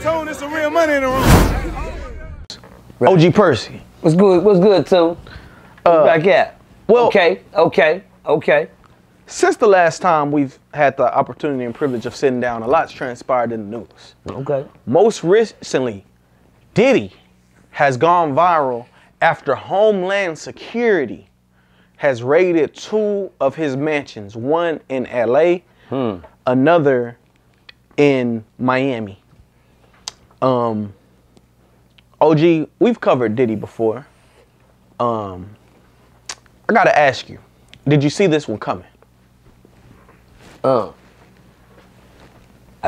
tell Tone there's some real money in the room. OG Percy. What's good? What's good, Tone? Back at. Well, okay. Since the last time we've had the opportunity and privilege of sitting down, a lot's transpired in the news. Okay. Most recently, Diddy has gone viral after Homeland Security has raided two of his mansions, one in LA, another in Miami. OG, we've covered Diddy before. I gotta ask you, did you see this one coming? I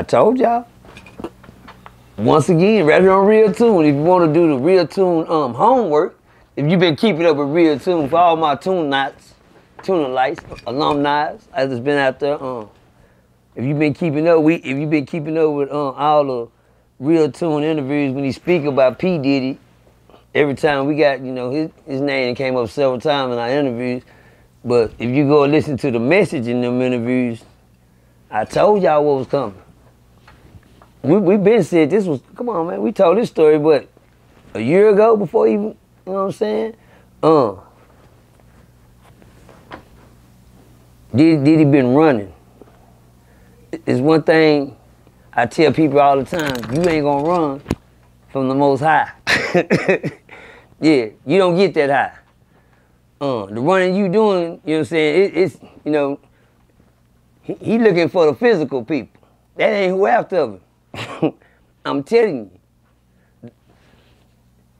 told y'all. Once again, right here on Real Tune. If you want to do the Real Tune homework, if you've been keeping up with Real Tune for all my tune nights, tuning lights, alumni, I just been out there. If you've been keeping up, if you've been keeping up with all the Real Tune interviews when he speak about P. Diddy, every time we got, you know, his name came up several times in our interviews. But if you go and listen to the message in them interviews, I told y'all what was coming. We been said this was, come on, man, we told this story, but a year ago before even, you know what I'm saying? Diddy been running. It's one thing I tell people all the time, you ain't gonna run from the Most High. Yeah, you don't get that high. The running you doing, you know what I'm saying, it's, you know, he looking for the physical people. That ain't who after him. I'm telling you.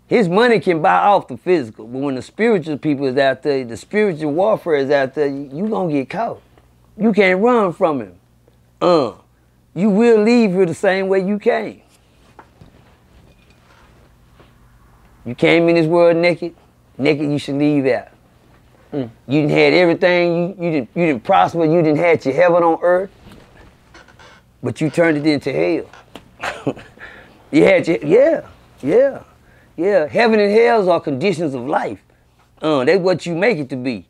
His money can buy off the physical, but when the spiritual people is out there, the spiritual warfare is out there, you gonna get caught. You can't run from him. You will leave here the same way you came. You came in this world naked, naked you should leave out. You didn't had everything, you didn't prosper, you didn't had your heaven on earth, but you turned it into hell. You had your, yeah. Heaven and hells are conditions of life. That's what you make it to be.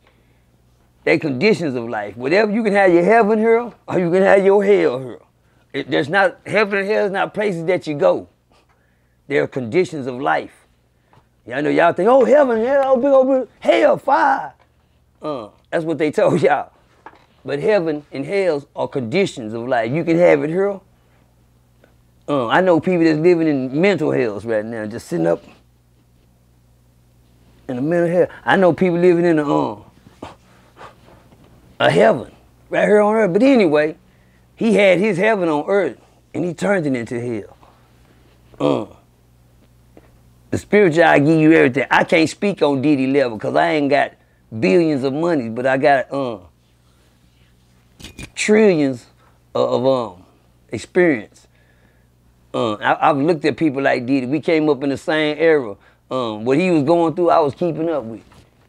They conditions of life. Whatever, you can have your heaven here, or you can have your hell here. There's not, heaven and hell is not places that you go. They are conditions of life. Y'all know y'all think, oh, heaven, hell, big old hell, fire. That's what they told y'all. But heaven and hells are conditions of life. You can have it here. I know people that's living in mental hells right now, just sitting up in a mental hell. I know people living in a heaven right here on earth. But anyway, he had his heaven on earth, and he turned it into hell. The spiritual, I give you everything. I can't speak on Diddy level because I ain't got billions of money, but I got trillions of experience. I've looked at people like Diddy. We came up in the same era. What he was going through, I was keeping up with.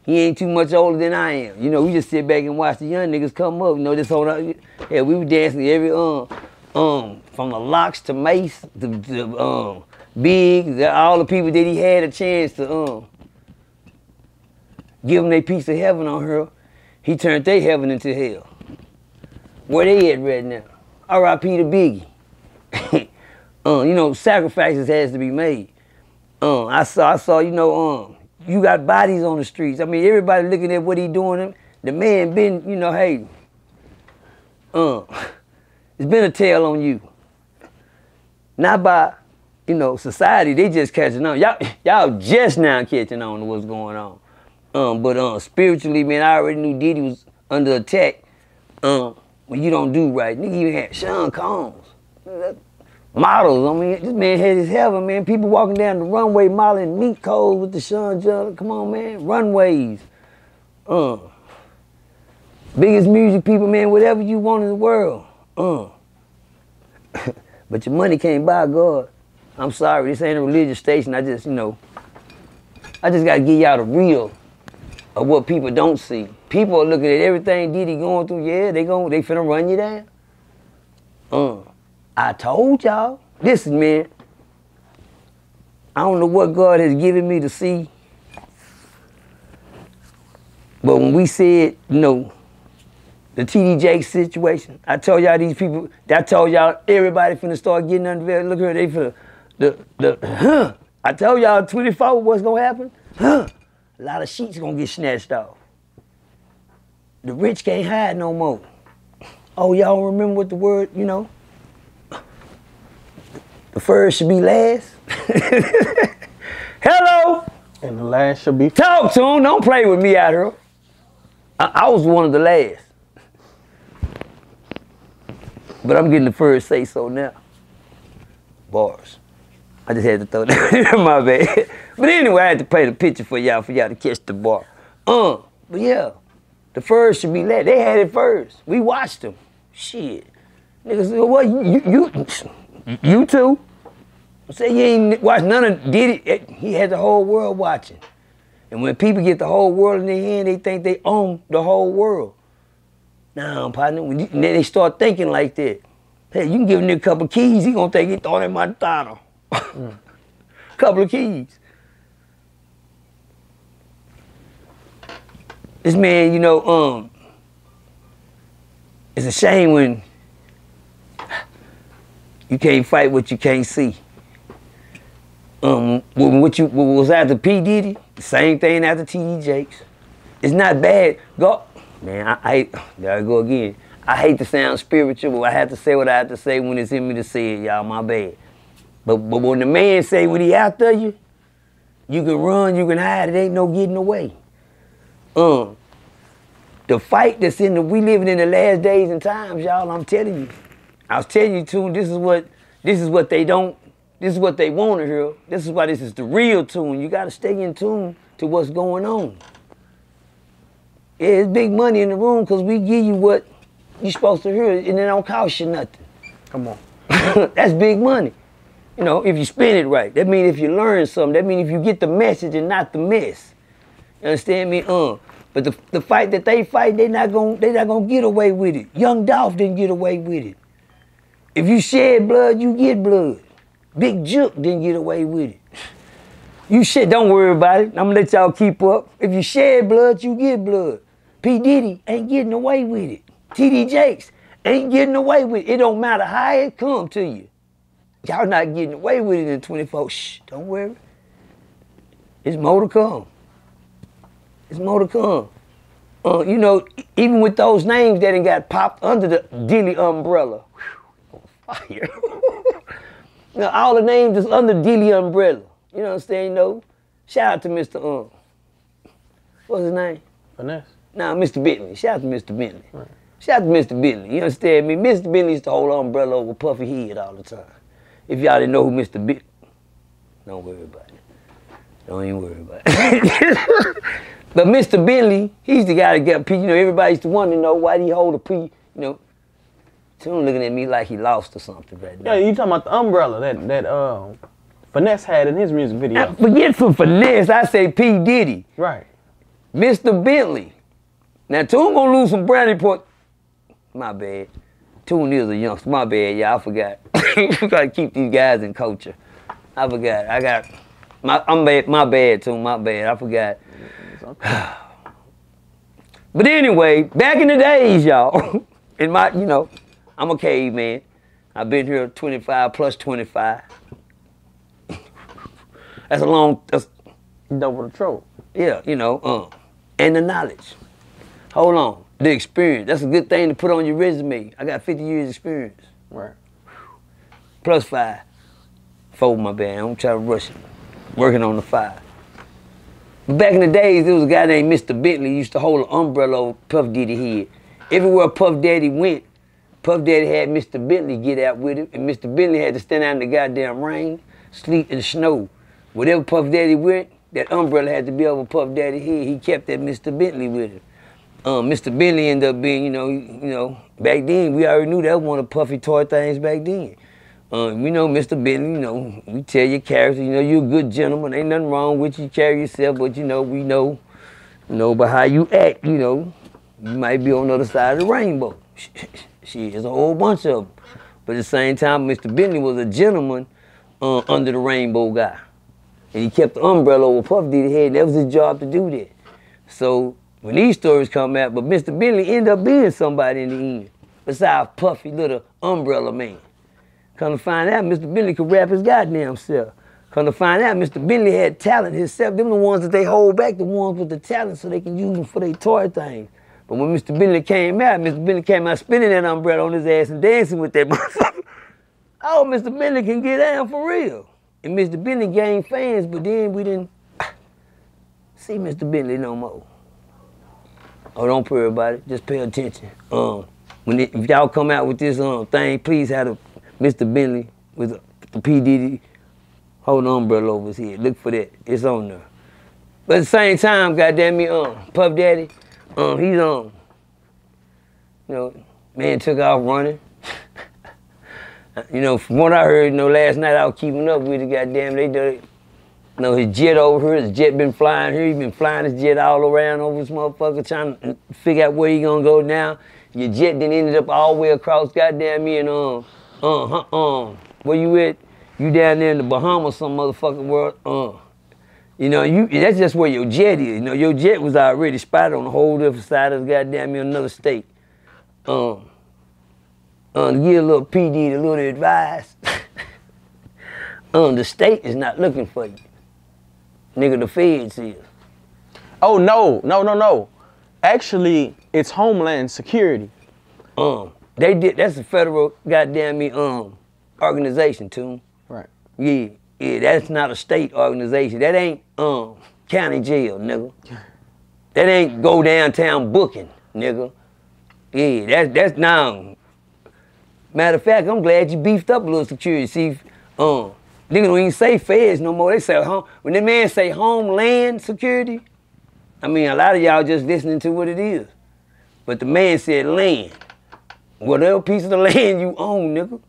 He ain't too much older than I am. You know, we just sit back and watch the young niggas come up. You know, this whole, yeah, we were dancing every, from the Lox to Mace to Big, all the people that he had a chance to give them their piece of heaven on her, he turned their heaven into hell. Where they at right now? R.I.P. to Biggie. You know, sacrifices has to be made. I saw, you know, you got bodies on the streets. I mean, everybody looking at what he doing. The man been, you know, hey, it's been a tell on you. Not by, you know, society, they just catching on. Y'all just now catching on to what's going on. But spiritually, man, I already knew Diddy was under attack when you don't do right. Nigga even had Sean Combs. Models, I mean, this man had his heaven, man. People walking down the runway modeling meat codes with the Sean John. Come on, man, runways. Biggest music people, man, whatever you want in the world. But your money can't buy God. I'm sorry, this ain't a religious station. I just, you know, I just gotta give y'all the real of what people don't see. People are looking at everything Diddy going through. Yeah, they finna run you down. I told y'all. Listen, man, I don't know what God has given me to see, but when we said, you know, the T.D. Jakes situation, I told y'all these people, I told y'all everybody finna start getting under there. Look here, they finna I told y'all 24 what's gonna happen. A lot of sheets gonna get snatched off. The rich can't hide no more. Oh, y'all remember what the word, you know? The first should be last. Hello! And the last should be... Talk to him. Don't play with me out here. I was one of the last. But I'm getting the first say-so now. Bars. I just had to throw that in my bad. But anyway, I had to paint a picture for y'all to catch the bar. But yeah. The first should be last. They had it first. We watched them. Shit. Niggas said, well, you too. I said, you ain't watched none of Diddy. He had the whole world watching. And when people get the whole world in their hand, they think they own the whole world. Nah, partner, when then they start thinking like that. Hey, you can give a nigga a couple of keys, he gonna think he thought in my title. Couple of keys. This man, you know, it's a shame when you can't fight what you can't see. What was after P. Diddy, the same thing after T.D. Jakes. It's not bad. Go, man, there I go again. I hate to sound spiritual, but I have to say what I have to say when it's in me to say it, y'all, my bad. But when the man say what he after you, you can run, you can hide, it ain't no getting away. The fight that's in the, we living in the last days and times, y'all, I'm telling you. I was telling you too, this is what they don't, this is what they want to hear. This is why this is the real tune. You gotta stay in tune to what's going on. Yeah, it's big money in the room because we give you what you're supposed to hear and it don't cost you nothing. Come on. That's big money. You know, if you spend it right. That means if you learn something, that means if you get the message and not the mess. You understand me? But the fight that they fight, they not gonna get away with it. Young Dolph didn't get away with it. If you shed blood, you get blood. Big Juke didn't get away with it. You shit, don't worry about it. I'm gonna let y'all keep up. If you shed blood, you get blood. P. Diddy ain't getting away with it. T.D. Jakes ain't getting away with it. It don't matter how it come to you. Y'all not getting away with it in 24. Shh, don't worry. It's more to come. It's more to come. You know, even with those names that ain't got popped under the Diddy umbrella. Whew, fire. Now, all the names is under Diddy umbrella. You know what I'm saying? You know? Shout out to Mr. What's his name? Finesse. Nah, Mr. Bentley. Shout out to Mr. Bentley. Right. Shout out to Mr. Bentley. You understand me? Mr. Bentley used to hold umbrella over Puffy head all the time. If y'all didn't know who Mr. Bentley... Don't worry about it. Don't even worry about it. But Mr. Bentley, he's the guy that got P. You know, everybody used to wonder, you know, why he hold a P, you know. Tune looking at me like he lost or something right now. Yeah, you talking about the umbrella that Finesse had in his music video. I forget from Finesse, I say P. Diddy. Right. Mr. Bentley. Now, Tune gonna lose some brandy point. My bad. Tune is a youngster. My bad, yeah, I forgot. We gotta keep these guys in culture. I forgot. I got... My bad, Tune, I forgot. Okay. But anyway, back in the days, y'all, in my, you know, I'm a caveman. I've been here 25 plus 25. That's a long, that's... Double the trouble. Yeah, you know, and the knowledge. Hold on, the experience. That's a good thing to put on your resume. I got 50 years experience. Right. Plus 5. 4, my bad, I'm trying to rush it. Working on the 5. Back in the days, there was a guy named Mr. Bentley used to hold an umbrella over Puff Daddy head. Everywhere Puff Daddy went, Puff Daddy had Mr. Bentley get out with him, and Mr. Bentley had to stand out in the goddamn rain, sleet, and snow. Wherever Puff Daddy went, that umbrella had to be over Puff Daddy's head. He kept that Mr. Bentley with him. Mr. Bentley ended up being, you know, back then, we already knew that was one of Puffy toy things back then. You know, Mr. Bentley, you know, we tell your character, you know, you're a good gentleman. Ain't nothing wrong with you, carry yourself, but, you know, we know, but how you act, you know, you might be on the other side of the rainbow. Shit, there's a whole bunch of them. But at the same time, Mr. Bentley was a gentleman under the rainbow guy. And he kept the umbrella over Puff Daddy's head, and that was his job to do that. So when these stories come out, but Mr. Bentley ended up being somebody in the end, besides Puffy, little umbrella man. Come to find out, Mr. Bentley could rap his goddamn self. Come to find out, Mr. Bentley had talent himself. Them the ones that they hold back, the ones with the talent, so they can use them for their toy things. But when Mr. Bentley came out, Mr. Bentley came out spinning that umbrella on his ass and dancing with that motherfucker. Oh, Mr. Bentley can get down for real. And Mr. Bentley gained fans, but then we didn't see Mr. Bentley no more. Oh, don't worry about it. Just pay attention. If y'all come out with this thing, please have Mr. Bentley with the P. Diddy holding an umbrella over his head. Look for that. It's on there. But at the same time, goddamn it, Puff Daddy, he's you know, man took off running. You know, from what I heard, you know, last night I was keeping up with it, goddamn, they done it. You know, his jet over here, his jet been flying here, he been flying his jet all around over this motherfucker, trying to figure out where he gonna go now. Your jet then ended up all the way across, goddamn me, and where you at? You down there in the Bahamas, some motherfucking world, You know, that's just where your jet is. You know, your jet was already spotted on a whole different side of the goddamn another state. To give a little PD a little advice. The state is not looking for you. Nigga, the feds is. Oh, no. Actually, it's Homeland Security. That's a federal goddamn organization, too. Right. Yeah. Yeah, that's not a state organization. That ain't county jail, nigga. That ain't go downtown booking, nigga. Yeah, that's now. Matter of fact, I'm glad you beefed up a little security. See, nigga don't even say feds no more. They say when that man say Homeland Security, I mean a lot of y'all just listening to what it is. But the man said land. Whatever piece of the land you own, nigga.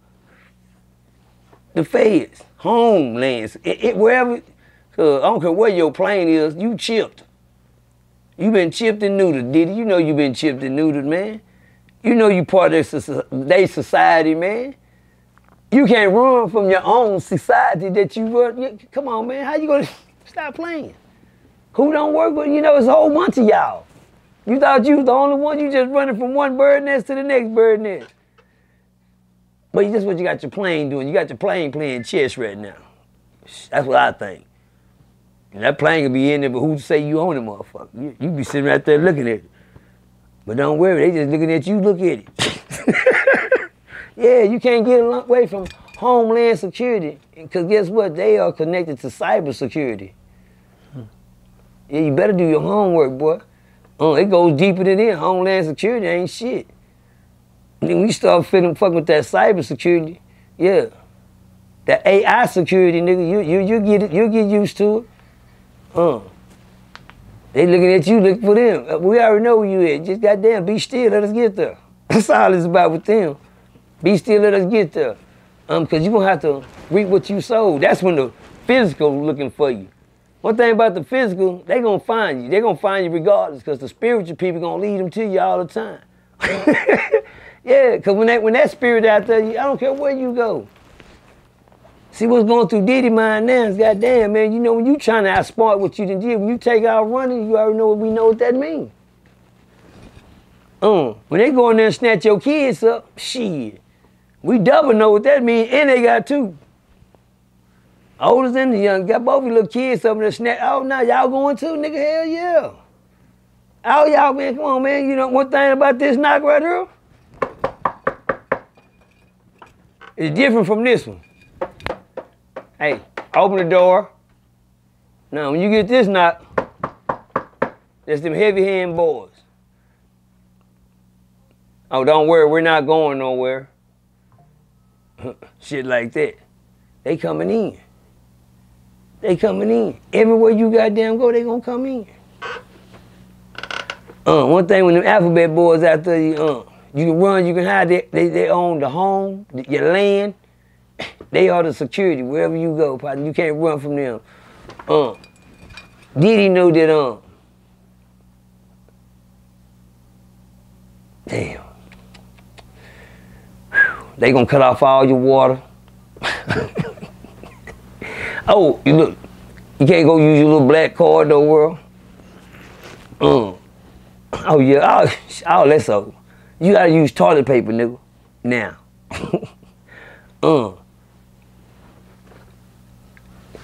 The feds. Homelands, wherever, I don't care where your plane is, you chipped. You been chipped and neutered, Diddy. You know you been chipped and neutered, man. You know you part of their society, man. You can't run from your own society that you run. Come on, man, how you gonna stop playing? Who don't work with, you know, it's a whole bunch of y'all. You thought you was the only one, you just running from one bird nest to the next bird nest. But that's what you got your plane doing. You got your plane playing chess right now. That's what I think. And that plane could be in there, but who say you own it, motherfucker? You be sitting right there looking at it. But don't worry, they just looking at you, look at it. Yeah, you can't get away from Homeland Security, because guess what? They are connected to cybersecurity. Yeah, you better do your homework, boy. It goes deeper than that. Homeland Security ain't shit. Then we start fucking with that cybersecurity, yeah. That AI security, nigga, you get it, you get used to it. They looking at you, looking for them. We already know where you at. Just goddamn, be still, let us get there. That's all it's about with them. Be still, let us get there. Cause you gonna have to reap what you sowed. That's when the physical looking for you. One thing about the physical, they gonna find you. They gonna find you regardless, cause the spiritual people gonna lead them to you all the time. Yeah, because when that spirit out there, I don't care where you go. See what's going through Diddy mind now is goddamn, man, you know, when you trying to outsmart what you done did, when you take out running, you already know what that means. When they go in there and snatch your kids up, shit, we double know what that means, and they got two. Oldest and the young, got both of you little kids up in there snatch, oh, now y'all going too, nigga, hell yeah. Oh, y'all, man, come on, man, you know, one thing about this knock right here, it's different from this one. Hey, open the door. Now, when you get this knock, that's them heavy hand boys. Oh, don't worry, we're not going nowhere. Shit like that. They coming in. They coming in. Everywhere you goddamn go, they gonna come in. One thing when them alphabet boys out there, you can run, you can hide. They own the home, your land. They are the security wherever you go, partner. You can't run from them. Diddy know that, damn. Whew. They gonna cut off all your water. Oh, you look, you can't go use your little black card no world. Oh yeah, all that's over. You gotta use toilet paper, nigga. Now.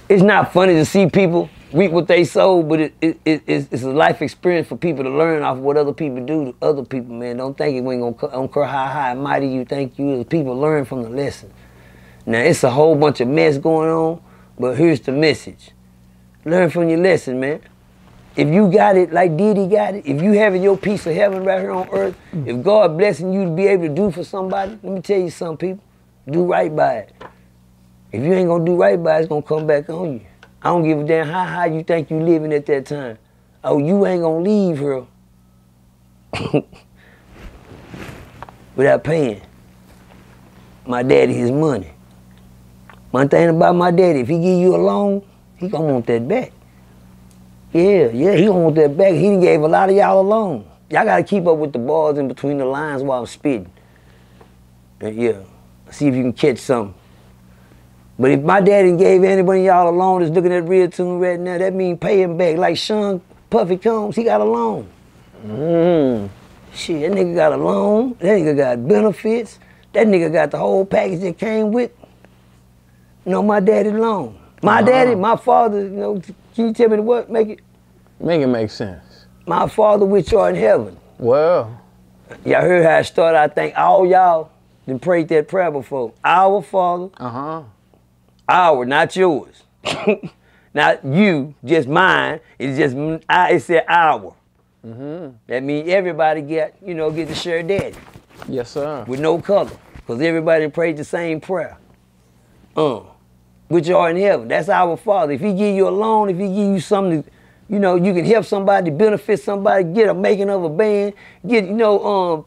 it's not funny to see people reap what they sow, but it's a life experience for people to learn off what other people do to other people, man. Don't think it ain't gonna care how high and mighty you think you is. People learn from the lesson. Now, it's a whole bunch of mess going on, but here's the message. Learn from your lesson, man. If you got it like Diddy got it, if you having your piece of heaven right here on earth, if God blessing you to be able to do for somebody, let me tell you something, people, do right by it. If you ain't gonna do right by it, it's gonna come back on you. I don't give a damn how high you think you living at that time. Oh, you ain't gonna leave here without paying my daddy his money. One thing about my daddy, if he give you a loan, he gonna want that back. Yeah, he don't want that back. He gave a lot of y'all alone. Y'all got to keep up with the balls in between the lines while I'm spitting. Yeah, see if you can catch something. But if my daddy gave anybody y'all a loan that's looking at real tune right now, that means pay him back. Like Sean Puffy Combs, he got a loan. Shit, that nigga got a loan. That nigga got benefits. That nigga got the whole package that came with. You know, my daddy loan. My daddy, my father, you know, can you tell me what? Make it make sense. My Father which are in heaven. Well. Y'all heard how it started. I think all y'all done prayed that prayer before. Our Father. Uh-huh. Our, not yours. Not you, just mine. It's just, it said our. Mm-hmm. That means everybody get to share daddy. Yes, sir. With no color. Because everybody prayed the same prayer. Which are in heaven. That's our Father. If he give you a loan, if he give you something, you can help somebody, benefit somebody, get a making of a band, get, give you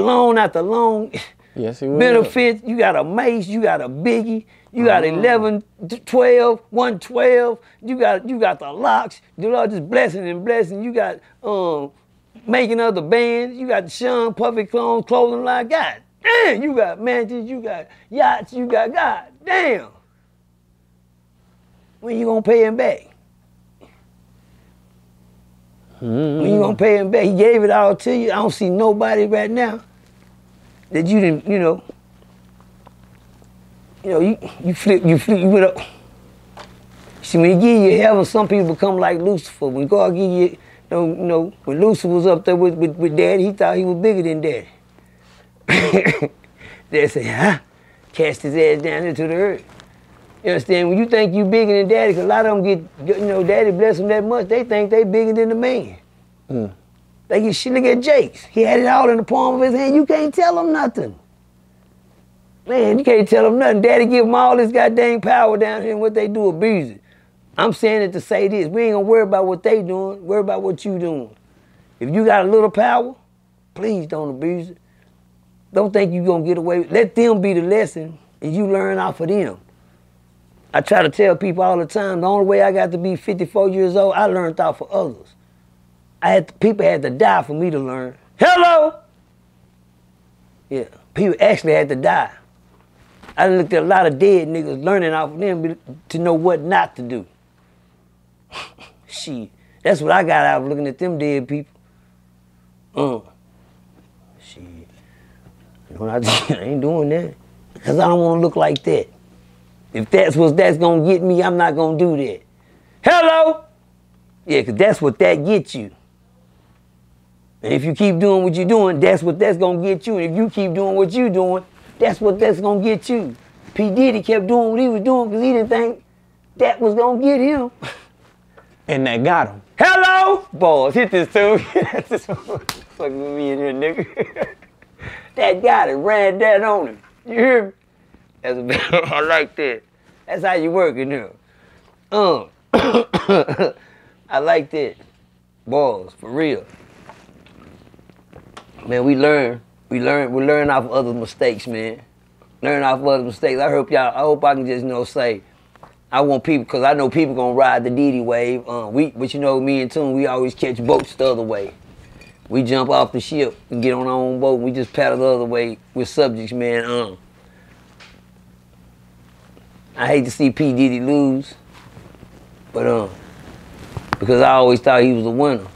loan after loan. Yes, he will. Benefits, you got a Mace, you got a Biggie, you got 11, 12, 112, you got the Lox, the Lord just blessing and blessing, you got making of the bands, you got the Sean, Puffy Clone, clothing line, God. Damn, you got mansions, you got yachts, you got God. Damn. When you gonna pay him back? When you gonna pay him back? He gave it all to you. I don't see nobody right now that you didn't, you went up. See, when he give you heaven, some people become like Lucifer. When God give you, when Lucifer was up there with Daddy, he thought he was bigger than Daddy. They say, cast his ass down into the earth. You understand? When you think you bigger than Daddy, because a lot of them get, Daddy bless them that much, they think they bigger than the man. They get shit, look at Jakes. He had it all in the palm of his hand. You can't tell him nothing. Man, you can't tell him nothing. Daddy give them all this goddamn power down here, and what they do, abuse it. I'm saying it to say this. We ain't gonna worry about what they doing, worry about what you doing. If you got a little power, please don't abuse it. Don't think you're going to get away with it. Let them be the lesson, and you learn off of them. I try to tell people all the time, the only way I got to be 54 years old, I learned off of others. People had to die for me to learn. Hello! Yeah, people actually had to die. I looked at a lot of dead niggas learning off of them to know what not to do. Shit, that's what I got out of looking at them dead people. I ain't doing that, because I don't want to look like that. If that's what that's going to get me, I'm not going to do that. Hello? Yeah, because that's what that gets you. And if you keep doing what you're doing, that's what that's going to get you. And if you keep doing what you're doing, that's what that's going to get you. P. Diddy kept doing what he was doing because he didn't think that was going to get him. And that got him. Hello? Boys, hit this too. That's just fucking with me in here, nigga. That got it, ran that on him. You hear me? That's a I like that. That's how you work in here. I like that. Balls, for real. Man, we learn off of other mistakes, man. Learn off of other mistakes. I hope I can just, say, I want people, because I know people gonna ride the Diddy wave. But me and Toon, we always catch boats the other way. We jump off the ship and get on our own boat. We just paddle the other way with subjects, man. I hate to see P. Diddy lose, but because I always thought he was a winner.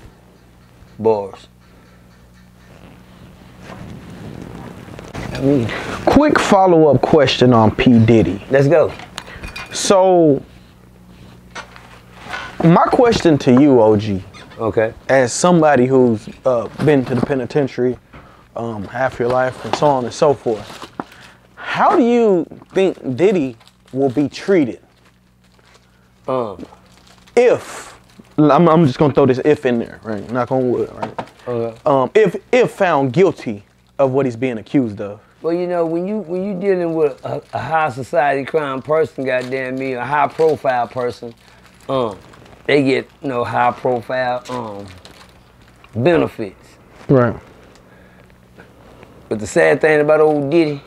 Bars. Quick follow-up question on P. Diddy. Let's go. So my question to you, OG, okay, as somebody who's been to the penitentiary half your life and so on and so forth, how do you think Diddy will be treated? If I'm just gonna throw this if in there, right? Knock on wood, right? Okay. If found guilty of what he's being accused of. Well, you know, when you dealing with a high society crime person, goddamn me, a high profile person, they get high profile benefits. Right. But the sad thing about old Diddy,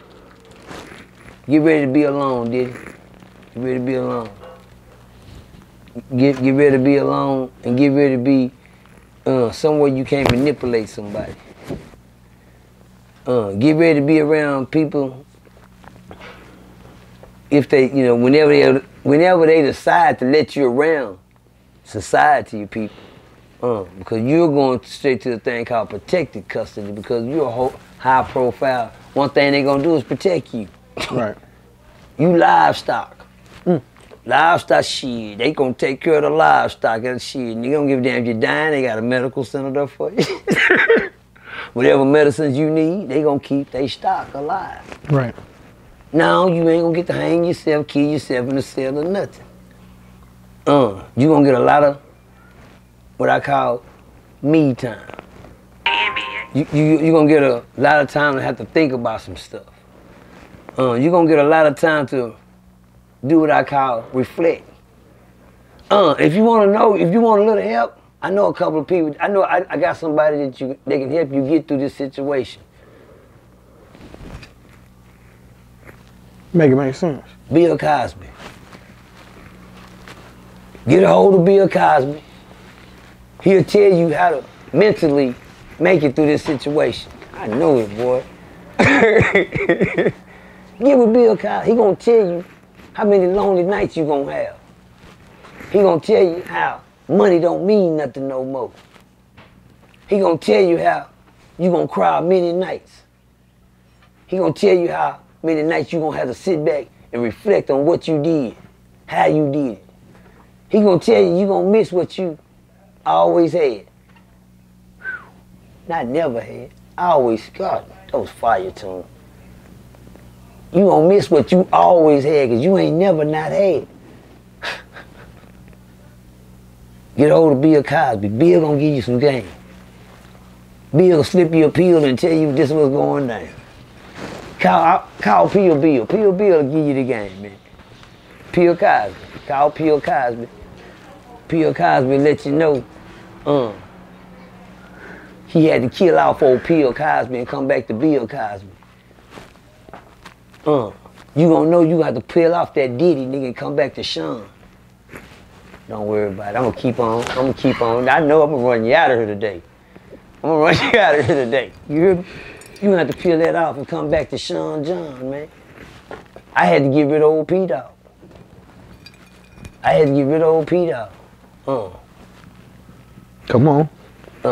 get ready to be alone, Diddy. Get ready to be alone. Get ready to be alone and get ready to be somewhere you can't manipulate somebody. Get ready to be around people if they, whenever they decide to let you around society, you people, because you're going straight to the thing called protected custody because you're a high profile. One thing they're going to do is protect you. Right. You livestock. Mm. Livestock, shit. They going to take care of the livestock and shit. And you don't give a damn if you're dying. They got a medical center there for you. Whatever medicines you need, they gonna keep their stock alive. Right. Now you ain't gonna get to hang yourself, kill yourself in the cell or nothing. You gonna get a lot of what I call me time. You gonna get a lot of time to have to think about some stuff. You gonna get a lot of time to do what I call reflect. If you wanna know, if you want a little help, I know a couple of people. I know I got somebody that they can help you get through this situation. Make it make sense. Bill Cosby. Get a hold of Bill Cosby. He'll tell you how to mentally make it through this situation. I know it, boy. Get with Bill Cosby. He gonna tell you how many lonely nights you gonna have. He gonna tell you how money don't mean nothing no more. He gonna tell you how you gonna cry many nights. He gonna tell you how many nights you gonna have to sit back and reflect on what you did, how you did it. He gonna tell you you gonna miss what you always had. Not never had, always. God, that was fire tune. You gonna miss what you always had because you ain't never not had. Get hold of Bill Cosby. Bill gonna give you some game. Bill slip you a pill and tell you this is what's going down. Call Bill. Bill will give you the game, man. Bill Cosby. Call Bill Cosby. Bill Cosby let you know he had to kill off old Bill Cosby and come back to Bill Cosby. You gonna know you got to peel off that Diddy nigga and come back to Sean. Don't worry about it. I'm gonna keep on. I know I'm gonna run you out of here today. You hear me? You have to peel that off and come back to Sean John, man. I had to get rid of old P-Dog. Come on.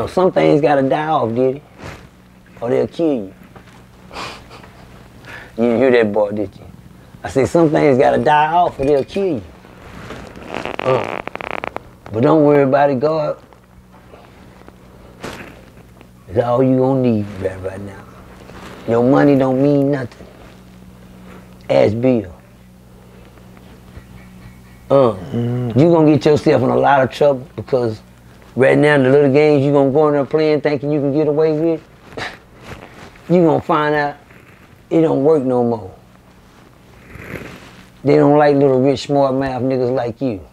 Some things gotta die off, Diddy. Or they'll kill you. You didn't hear that, boy, did you? I said some things gotta die off or they'll kill you. But don't worry about it, God. It's all you gonna need right now. Your money don't mean nothing. Ask Bill. You gonna get yourself in a lot of trouble because right now the little games you gonna go in there playing thinking you can get away with, you gonna find out it don't work no more. They don't like little rich, smart mouth niggas like you.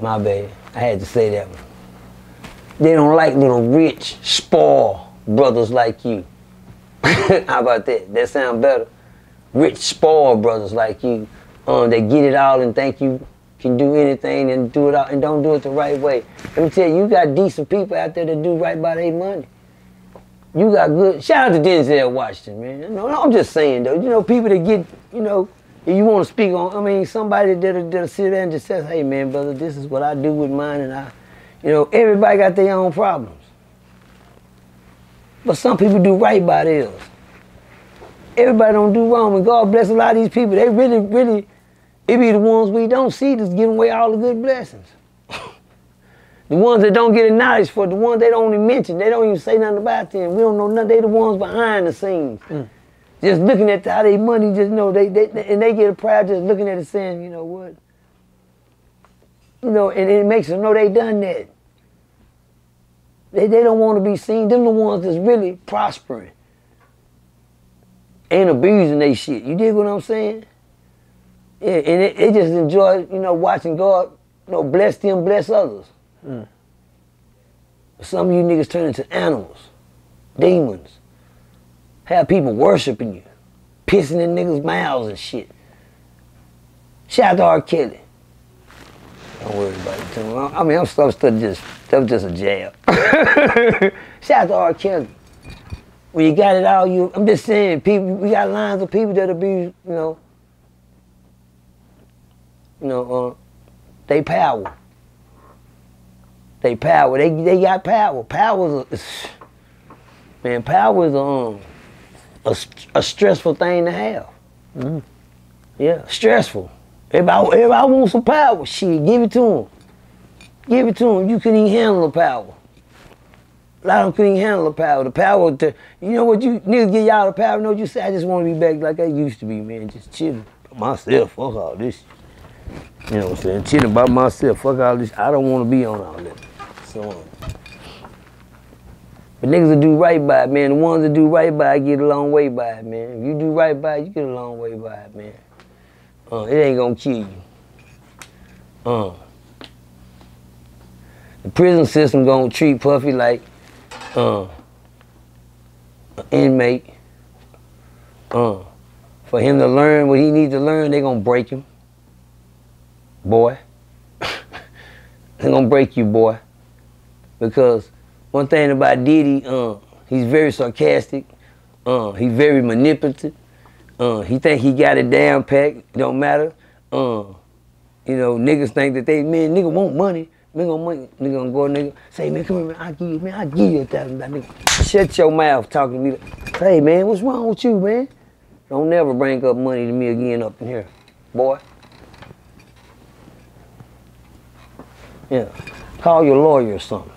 My bad, I had to say that one. They don't like little rich, spoiled brothers like you. How about that? That sound better? Rich, spoiled brothers like you. They get it all and think you can do anything and do it all and don't do it the right way. Let me tell you, you got decent people out there that do right by their money. You got good, shout out to Denzel Washington, man. No, I'm just saying though, people that get, if you want to speak on, somebody that'll sit there and just says, hey man, brother, this is what I do with mine and I, everybody got their own problems. But some people do right by theirs. Everybody don't do wrong, and God bless a lot of these people. They really, really, It be the ones we don't see that's giving away all the good blessings. The ones that don't get acknowledged for it, the ones they don't even mention, they don't even say nothing about them. We don't know nothing. They the ones behind the scenes. Mm. Just looking at how they money, just know, they get a pride just looking at it saying, you know what? You know, and it makes them know they done that. They don't want to be seen. Them the ones that's really prospering. Ain't abusing they shit. You dig what I'm saying? Yeah, and it just enjoy, you know, watching God, you know, bless them, bless others. Mm. Some of you niggas turn into animals, demons. Have people worshiping you, pissing in niggas' mouths and shit. Shout out to R. Kelly. Don't worry about it too much. I mean, I'm stuff just a jab. Shout out to R. Kelly. When you got it all, I'm just saying, people, we got lines of people that abuse, they power. They power. They got power. Power is a stressful thing to have. Mm. Yeah, stressful. Everybody wants some power. Shit, give it to them. Give it to them. You couldn't even handle the power. A lot of them couldn't even handle the power. The power to, you know what, you niggas get y'all the power. You know what you say? I just want to be back like I used to be, man. Just chilling myself. Fuck all this. You know what I'm saying? Chilling by myself. Fuck all this. I don't want to be on all that. So but niggas that do right by it, man. The ones that do right by it get a long way by it, man. If you do right by it, you get a long way by it, man. It ain't gonna kill you. The prison system gonna treat Puffy like an inmate. For him to learn what he needs to learn, they gonna break him. Boy. They gonna break you, boy. Because one thing about Diddy, he's very sarcastic. He's very manipulative. He think he got it down packed. Don't matter. Niggas think that nigga want money. Nigga gonna go, nigga, say, man, come here, man, I give you $1,000, nigga. Shut your mouth talking to me. Hey, man, what's wrong with you, man? Don't never bring up money to me again up in here, boy. Yeah, call your lawyer or something.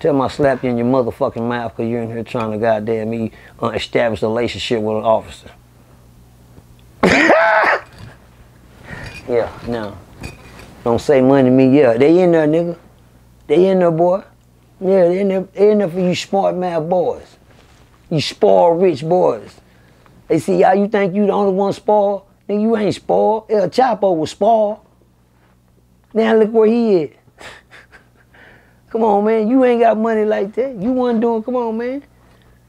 Tell him I slap you in your motherfucking mouth because you're in here trying to goddamn me establish a relationship with an officer. Yeah, no. Don't say money to me. Yeah, they in there, nigga. They in there, boy. Yeah, they in there for you smart mouth boys. You spoiled rich boys. They see y'all, you think you the only one spoiled? Nigga, you ain't spoiled. El Chapo was spoiled. Now look where he is. Come on, man, you ain't got money like that. You wasn't doing, come on, man.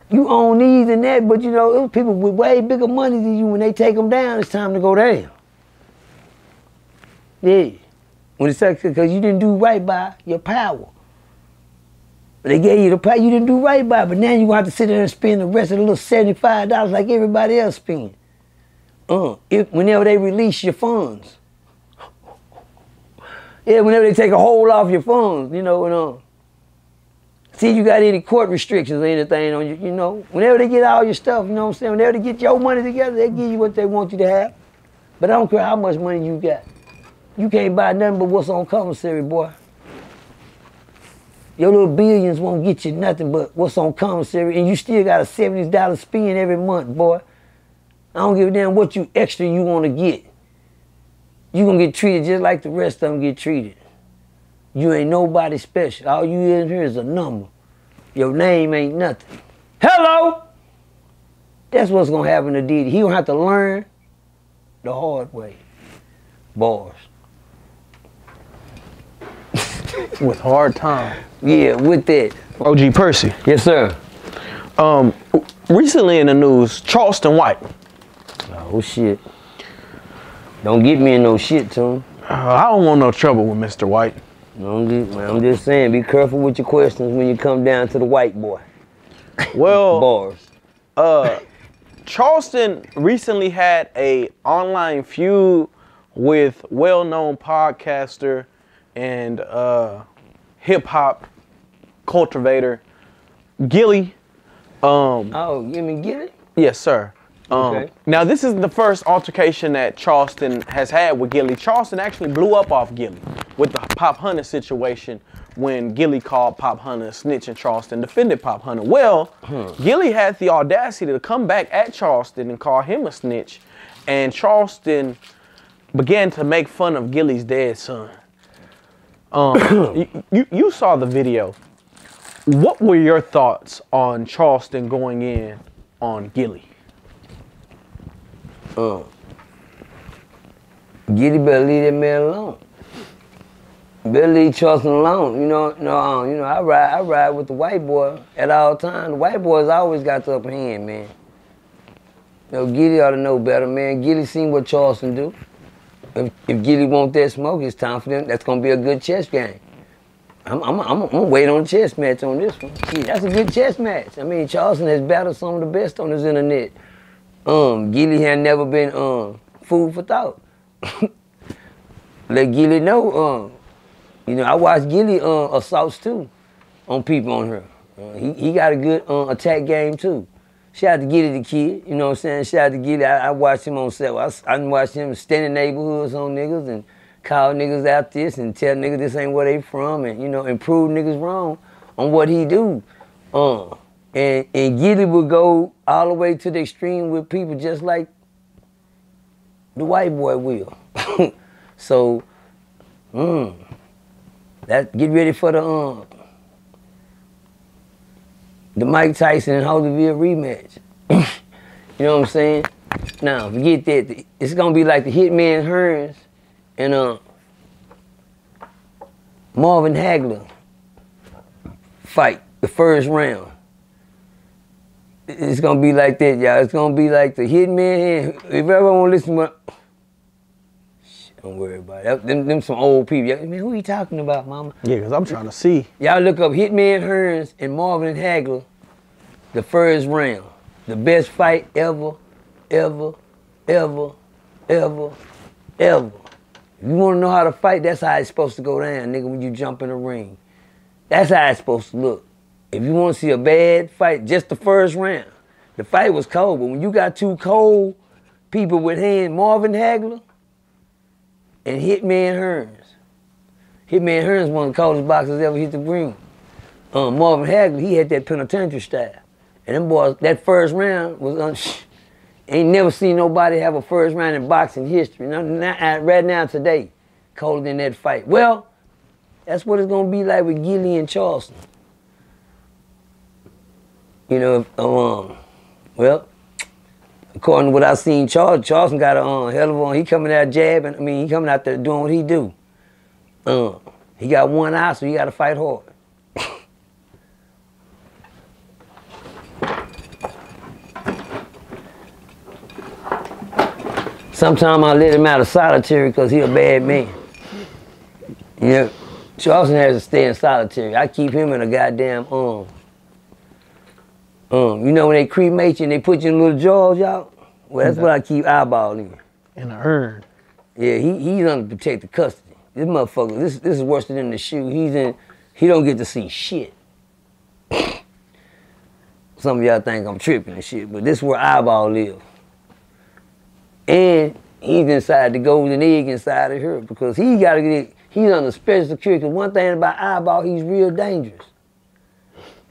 You own these and that, but it was people with way bigger money than you. When they take them down, it's time to go down. Yeah. When it's like, because you didn't do right by your power. They gave you the power, you didn't do right by, but now you gonna have to sit there and spend the rest of the little $75 like everybody else spend. Whenever they release your funds. Yeah, whenever they take a hold off your funds, see if you got any court restrictions or anything on you, Whenever they get all your stuff, you know what I'm saying? Whenever they get your money together, they give you what they want you to have. But I don't care how much money you got. You can't buy nothing but what's on commissary, boy. Your little billions won't get you nothing but what's on commissary, and you still got a $70 spend every month, boy. I don't give a damn what extra you want to get. You're going to get treated just like the rest of them get treated. You ain't nobody special. All you in here is a number. Your name ain't nothing. Hello! That's what's going to happen to Diddy. He going to have to learn the hard way. Bars. With hard time. Yeah, with that. OG Percy. Yes, sir. Recently in the news, Charleston White. Oh, shit. Don't get me in no shit, Tune. I don't want no trouble with Mr. White. I'm just saying, be careful with your questions when you come down to the white boy. Well, bars. Charleston recently had an online feud with well-known podcaster and hip-hop cultivator, Gillie. Yes, sir. Okay. Now, this is the first altercation that Charleston has had with Gillie. Charleston actually blew up off Gillie with the Pop Hunter situation when Gillie called Pop Hunter a snitch and Charleston defended Pop Hunter. Well, Gillie had the audacity to come back at Charleston and call him a snitch, and Charleston began to make fun of Gillie's dead son. You saw the video. What were your thoughts on Charleston going in on Gillie? Gillie better leave that man alone. Better leave Charleston alone. You know, I ride with the white boy at all times. The white boy's always got the upper hand, man. You know, Gillie ought to know better, man. Gillie seen what Charleston do. If Gillie want that smoke, it's time for them. That's gonna be a good chess game. I'm gonna wait on chess match on this one. Gee, that's a good chess match. I mean, Charleston has battled some of the best on this internet. Gillie had never been food for thought. Let Gillie know. You know, I watched Gillie assaults too on people on her. He got a good attack game too. Shout out to Gillie Da Kid, you know what I'm saying? Shout out to Gillie. I watched him on set. I watched him standing neighborhoods on niggas and call niggas out this and tell niggas this ain't where they from and, you know, and prove niggas wrong on what he do. And Gillie would go all the way to the extreme with people just like the white boy will. So, get ready for the Mike Tyson and Holyfield rematch. You know what I'm saying? Now, forget that. It's going to be like the Hitman Hearns and Marvin Hagler fight, the first round. It's going to be like that, y'all. It's going to be like the Hitman. If everyone want to listen to my... Shit, don't worry about it. Them some old people. Y'all, man, who you talking about, mama? Yeah, because I'm trying to see. Y'all look up Hitman Hearns and Marvin Hagler, the first round. The best fight ever. If you want to know how to fight, that's how it's supposed to go down, nigga, when you jump in the ring. That's how it's supposed to look. If you want to see a bad fight, just the first round. The fight was cold, but when you got two cold people with hands, Marvin Hagler and Hitman Hearns. Hitman Hearns one of the coldest boxers ever hit the ring. Marvin Hagler, he had that penitentiary style. And them boys, that first round was, ain't never seen nobody have a first round in boxing history. Not right now, today, colder than that fight. Well, that's what it's going to be like with Gillie and Charleston. You know, well, according to what I seen, Charleston got a hell of a, he coming out jabbing. I mean, he coming out there doing what he do. He got one eye, so he got to fight hard. Sometimes I let him out of solitary because he a bad man. You know, Charleston has to stay in solitary. I keep him in a goddamn you know, when they cremate you and they put you in little jars, y'all? Well, that's what I keep eyeballing. In an urn. Yeah, he's under protective custody. This motherfucker, this is worse than the shoe. He don't get to see shit. Some of y'all think I'm tripping and shit, but this is where eyeball live. And he's inside the golden egg inside of her because he gotta get, he's under special security. One thing about eyeball, he's real dangerous.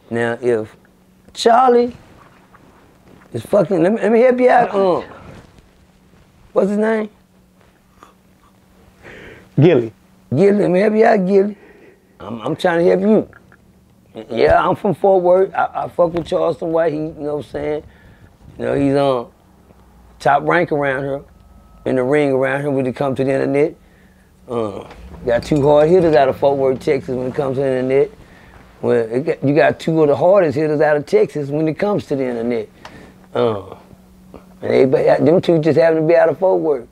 Now, if Charlie is fucking, let me help you out. What's his name? Gillie. Gillie, let me help you out, Gillie. I'm trying to help you. Yeah, I'm from Fort Worth. I fuck with Charleston White. He, you know what I'm saying? You know, he's top rank around here, in the ring around here when it comes to the internet. Got two hard hitters out of Fort Worth, Texas when it comes to the internet. Well, you got two of the hardest hitters out of Texas when it comes to the internet. And them two just happen to be out of Fort Worth.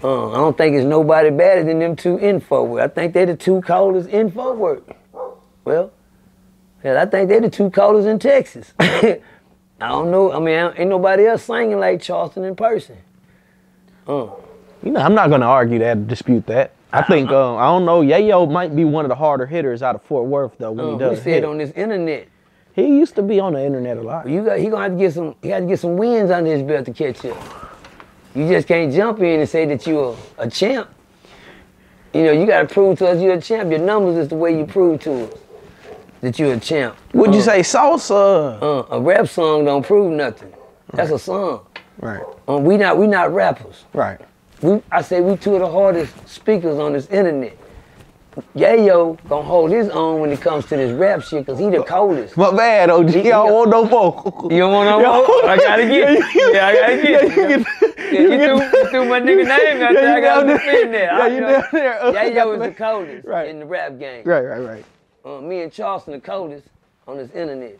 I don't think it's nobody better than them two in Fort Worth. I think they're the two coldest in Fort Worth. Well, hell, I think they're the two coldest in Texas. I don't know. I mean, ain't nobody else singing like Charleston in person. You know, I'm not going to argue that, dispute that. I think, I don't know, Yayo might be one of the harder hitters out of Fort Worth, though, when he does. He said hit on this internet. He used to be on the internet a lot. You got, he gonna have to get some. He got to get some wins under his belt to catch up. You just can't jump in and say that you're a champ. You know, you got to prove to us you're a champ. Your numbers is the way you prove to us that you're a champ. Would you say salsa? A rap song don't prove nothing. That's a song. Right. We not rappers. Right. I say we two of the hardest speakers on this internet. Yayo gonna hold his own when it comes to this rap shit, cause he the coldest. My bad, OG. I don't want no vocal. You don't want no vocal? I gotta get it. Yeah, I gotta get it. You threw my nigga name out there. I gotta defend that. Yeah, you down there. Yayo is the coldest in the rap game. Right. Me and Charleston the coldest on this internet.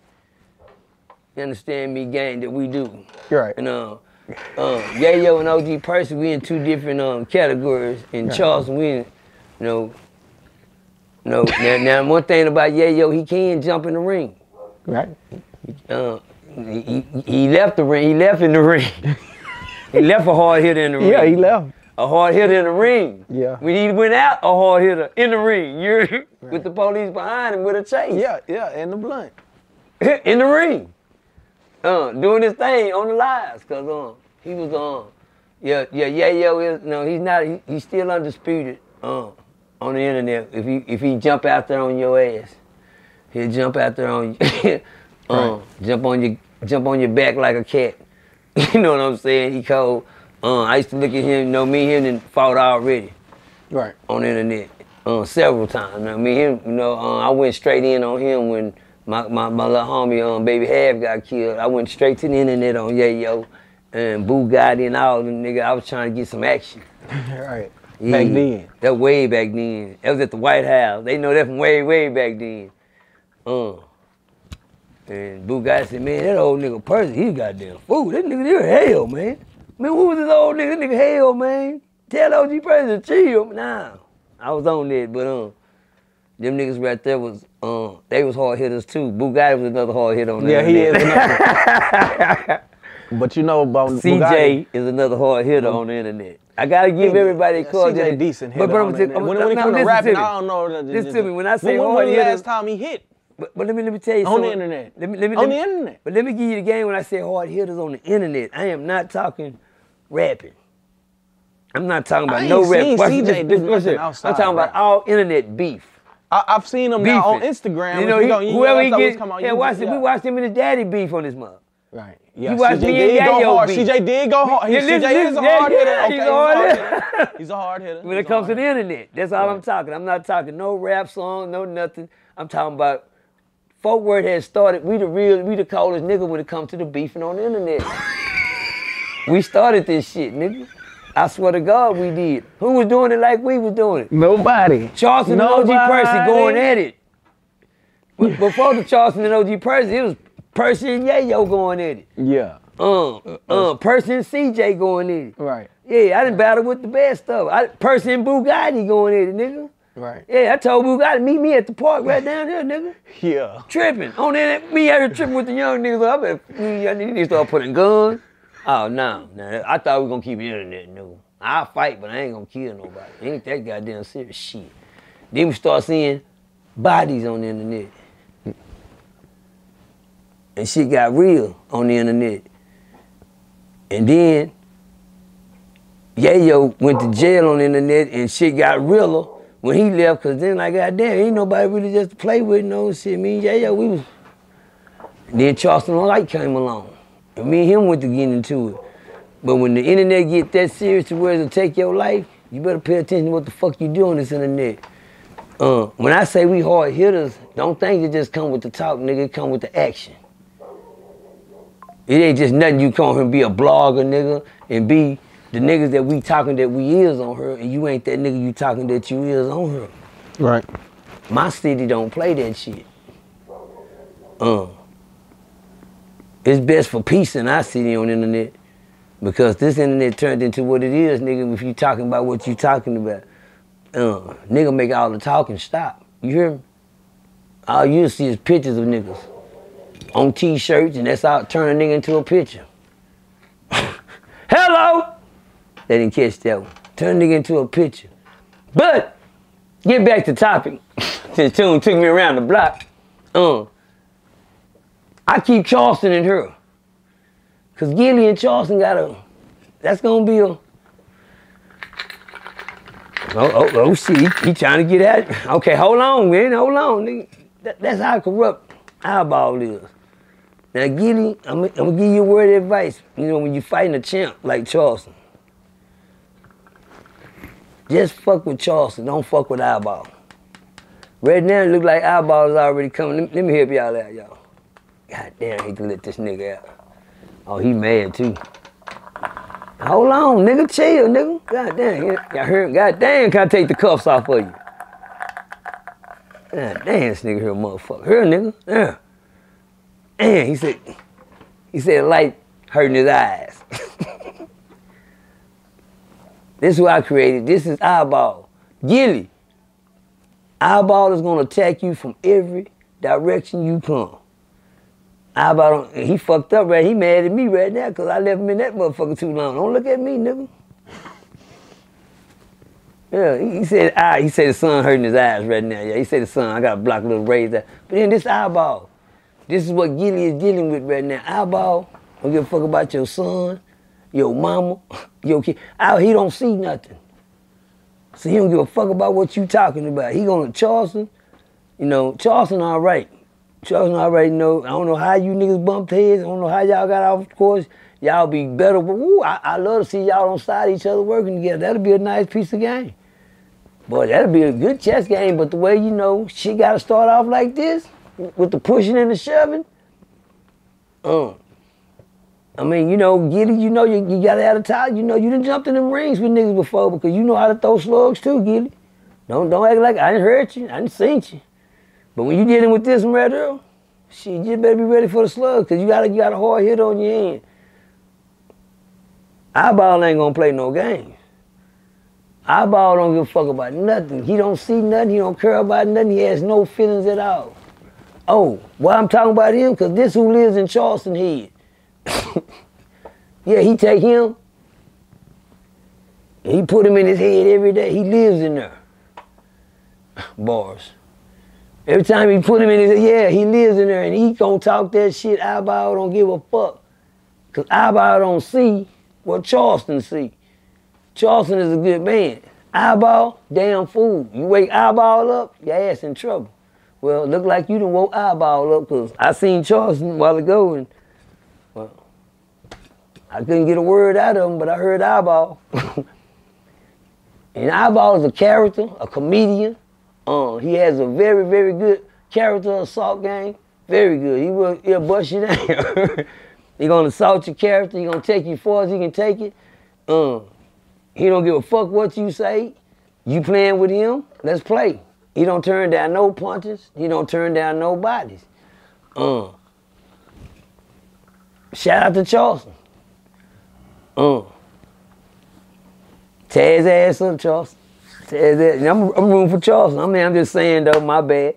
You understand me, gang, that we do. Right. And Yayo and OG Percy, we in two different categories. And Charleston, we in, you know, no, now one thing about Yayo, he can jump in the ring. Right. He left the ring. He left in the ring. He left a hard hitter in the ring. Yeah, he left a hard hitter in the ring. Yeah. When he went out, a hard hitter in the ring. You're with the police behind him with a chase. Yeah, and the blunt. In the ring. Doing his thing on the lives, cause he was Yayo is he's not. He's still undisputed. On the internet, if he jump out there on your ass, he'll jump out there on you, jump on your back like a cat. You know what I'm saying? He cold. I used to look at him. You know, me and him done fought already. Right. On the internet, several times. Now me and him, I went straight in on him when my little homie Baby Half got killed. I went straight to the internet on Yayo and Boo Gotti and all them nigga. I was trying to get some action. Right. Yeah, back then. That way back then. That was at the White House. They know that from way back then. And Boo Gotti said, man, that old nigga Percy, he goddamn fool. That nigga, they hell, man. Man, who was this old nigga? That nigga hell, man. Tell OG Percy to chill. Nah, I was on that, but them niggas right there was, they was hard hitters too. Boo Gotti was another hard hitter on that. Yeah, he is another. But you know about CJ is another hard hitter on the internet. I gotta give everybody a call. CJ decent hitter. But when it comes to rapping, I don't know. Listen to me. When I say hard hitter, last time he hit. But let me tell you something. On the internet. On the internet. But let me give you the game when I say hard hitters on the internet. I am not talking rapping. I'm not talking about no rap. I'm talking about all internet beef. I've seen him now on Instagram. You know, whoever he gets. Yeah, watch it. We watched him in the daddy beef on this month. Right. Yeah, CJ did go hard. CJ did go hard. CJ is a hard hitter. Okay, he's a hard hitter. When it comes to the internet, that's all I'm talking. I'm not talking no rap song, no nothing. I'm talking about Fort Worth has started. We the coldest nigga when it comes to the beefing on the internet. We started this shit, nigga. I swear to God, we did. Who was doing it like we was doing it? Nobody. Charleston and OG Percy going at it. Before the Charleston and OG Percy, it was Percy and Yayo going at it. Yeah. Percy and CJ going at it. Right. Yeah, I didn't battle with the best stuff. Percy and Boo Gotti going at it, nigga. Right. Yeah, I told Boo Gotti, meet me at the park right down there, nigga. Yeah. Tripping. On that, me out here tripping with the young niggas. I need to start putting guns. Oh, no. I thought we were going to keep the internet, nigga. I'll fight, but I ain't going to kill nobody. Ain't that goddamn serious shit. Then we start seeing bodies on the internet. And shit got real on the internet. And then Yayo went to jail on the internet and shit got realer when he left, cause then like goddamn, ain't nobody really just to play with no shit. Me and Yayo, we was. And then Charleston White came along. And me and him went to get into it. But when the internet get that serious to where it'll take your life, you better pay attention to what the fuck you do on this internet. When I say we hard hitters, don't think it just come with the talk, nigga, it come with the action. It ain't just nothing you come here and be a blogger, nigga, and be the niggas that we talking that we is on her, and you ain't that nigga you talking that you is on her. Right. My city don't play that shit. It's best for peace in our city on the internet, because this internet turned into what it is, nigga, if you talking about what you talking about. Nigga make all the talking stop. You hear me? All you see is pictures of niggas on t-shirts, and that's how it turned a nigga into a picture. Hello! They didn't catch that one. Turned a nigga into a picture. But, get back to topic. Since Tune took me around the block. I keep Charleston in here. Because Gillie and Charleston got a, that's going to be a, oh, shit, he trying to get at it. Okay, hold on, man, hold on, nigga. That's how corrupt eyeball is. Now, Gillie, I'm going to give you a word of advice, you know, when you're fighting a champ like Charleston. Just fuck with Charleston, don't fuck with eyeball. Right now, it look like eyeball is already coming. Let me help y'all out, y'all. God damn, he can let this nigga out. Oh, he mad, too. Hold on, nigga, chill, nigga. God damn, y'all heard? God damn, can I take the cuffs off of you? God damn, this nigga here, motherfucker. Here, nigga, yeah. Damn, he said light hurting his eyes. This is who I created. This is eyeball. Gillie. Eyeball is gonna attack you from every direction you come. Eyeball, he fucked up right. He mad at me right now because I left him in that motherfucker too long. Don't look at me, nigga. Yeah, he said eye. He said the sun hurting his eyes right now. Yeah, he said the sun. I gotta block a little rays out. But then this eyeball. This is what Gillie is dealing with right now. Eyeball, don't give a fuck about your son, your mama, your kid. He don't see nothing. So he don't give a fuck about what you talking about. He going to Charleston. You know, Charleston all right. Charleston all right, you know. I don't know how you niggas bumped heads. I don't know how y'all got off course. Y'all be better. Ooh, I love to see y'all on side each other working together. That'll be a nice piece of game. Boy, that'll be a good chess game. But the way, you know, she got to start off like this, with the pushing and the shoving. I mean, you know, Gillie, you know, you got out of time. You know, you done jumped in them rings with niggas before because you know how to throw slugs too, Gillie. Don't act like I didn't hurt you, I didn't seen you. But when you dealing with this one right there, shit, you better be ready for the slug because you got a hard hit on your hand. Eyeball ain't gonna play no games. Eyeball don't give a fuck about nothing. He don't see nothing, he don't care about nothing, he has no feelings at all. Oh, why I'm talking about him? Because this who lives in Charleston Head. Yeah, he take him. He put him in his head every day. He lives in there. Bars. Every time he put him in his head, yeah, he lives in there. And he gonna talk that shit. Eyeball don't give a fuck. Because eyeball don't see what Charleston see. Charleston is a good man. Eyeball, damn fool. You wake eyeball up, your ass in trouble. Well, look like you done woke eyeball up because I seen Charleston a while ago and well, I couldn't get a word out of him, but I heard eyeball. And eyeball is a character, a comedian. He has a very, very good character assault game. Very good. He'll bust you down. He's gonna assault your character. He's gonna take you as far as he can take it. He don't give a fuck what you say. You playing with him? Let's play. He don't turn down no punches. He don't turn down no bodies. Shout out to Charleston. Tear his ass up, Charleston. Tear his ass. I'm rooting for Charleston. I mean, I'm just saying, though, my bad.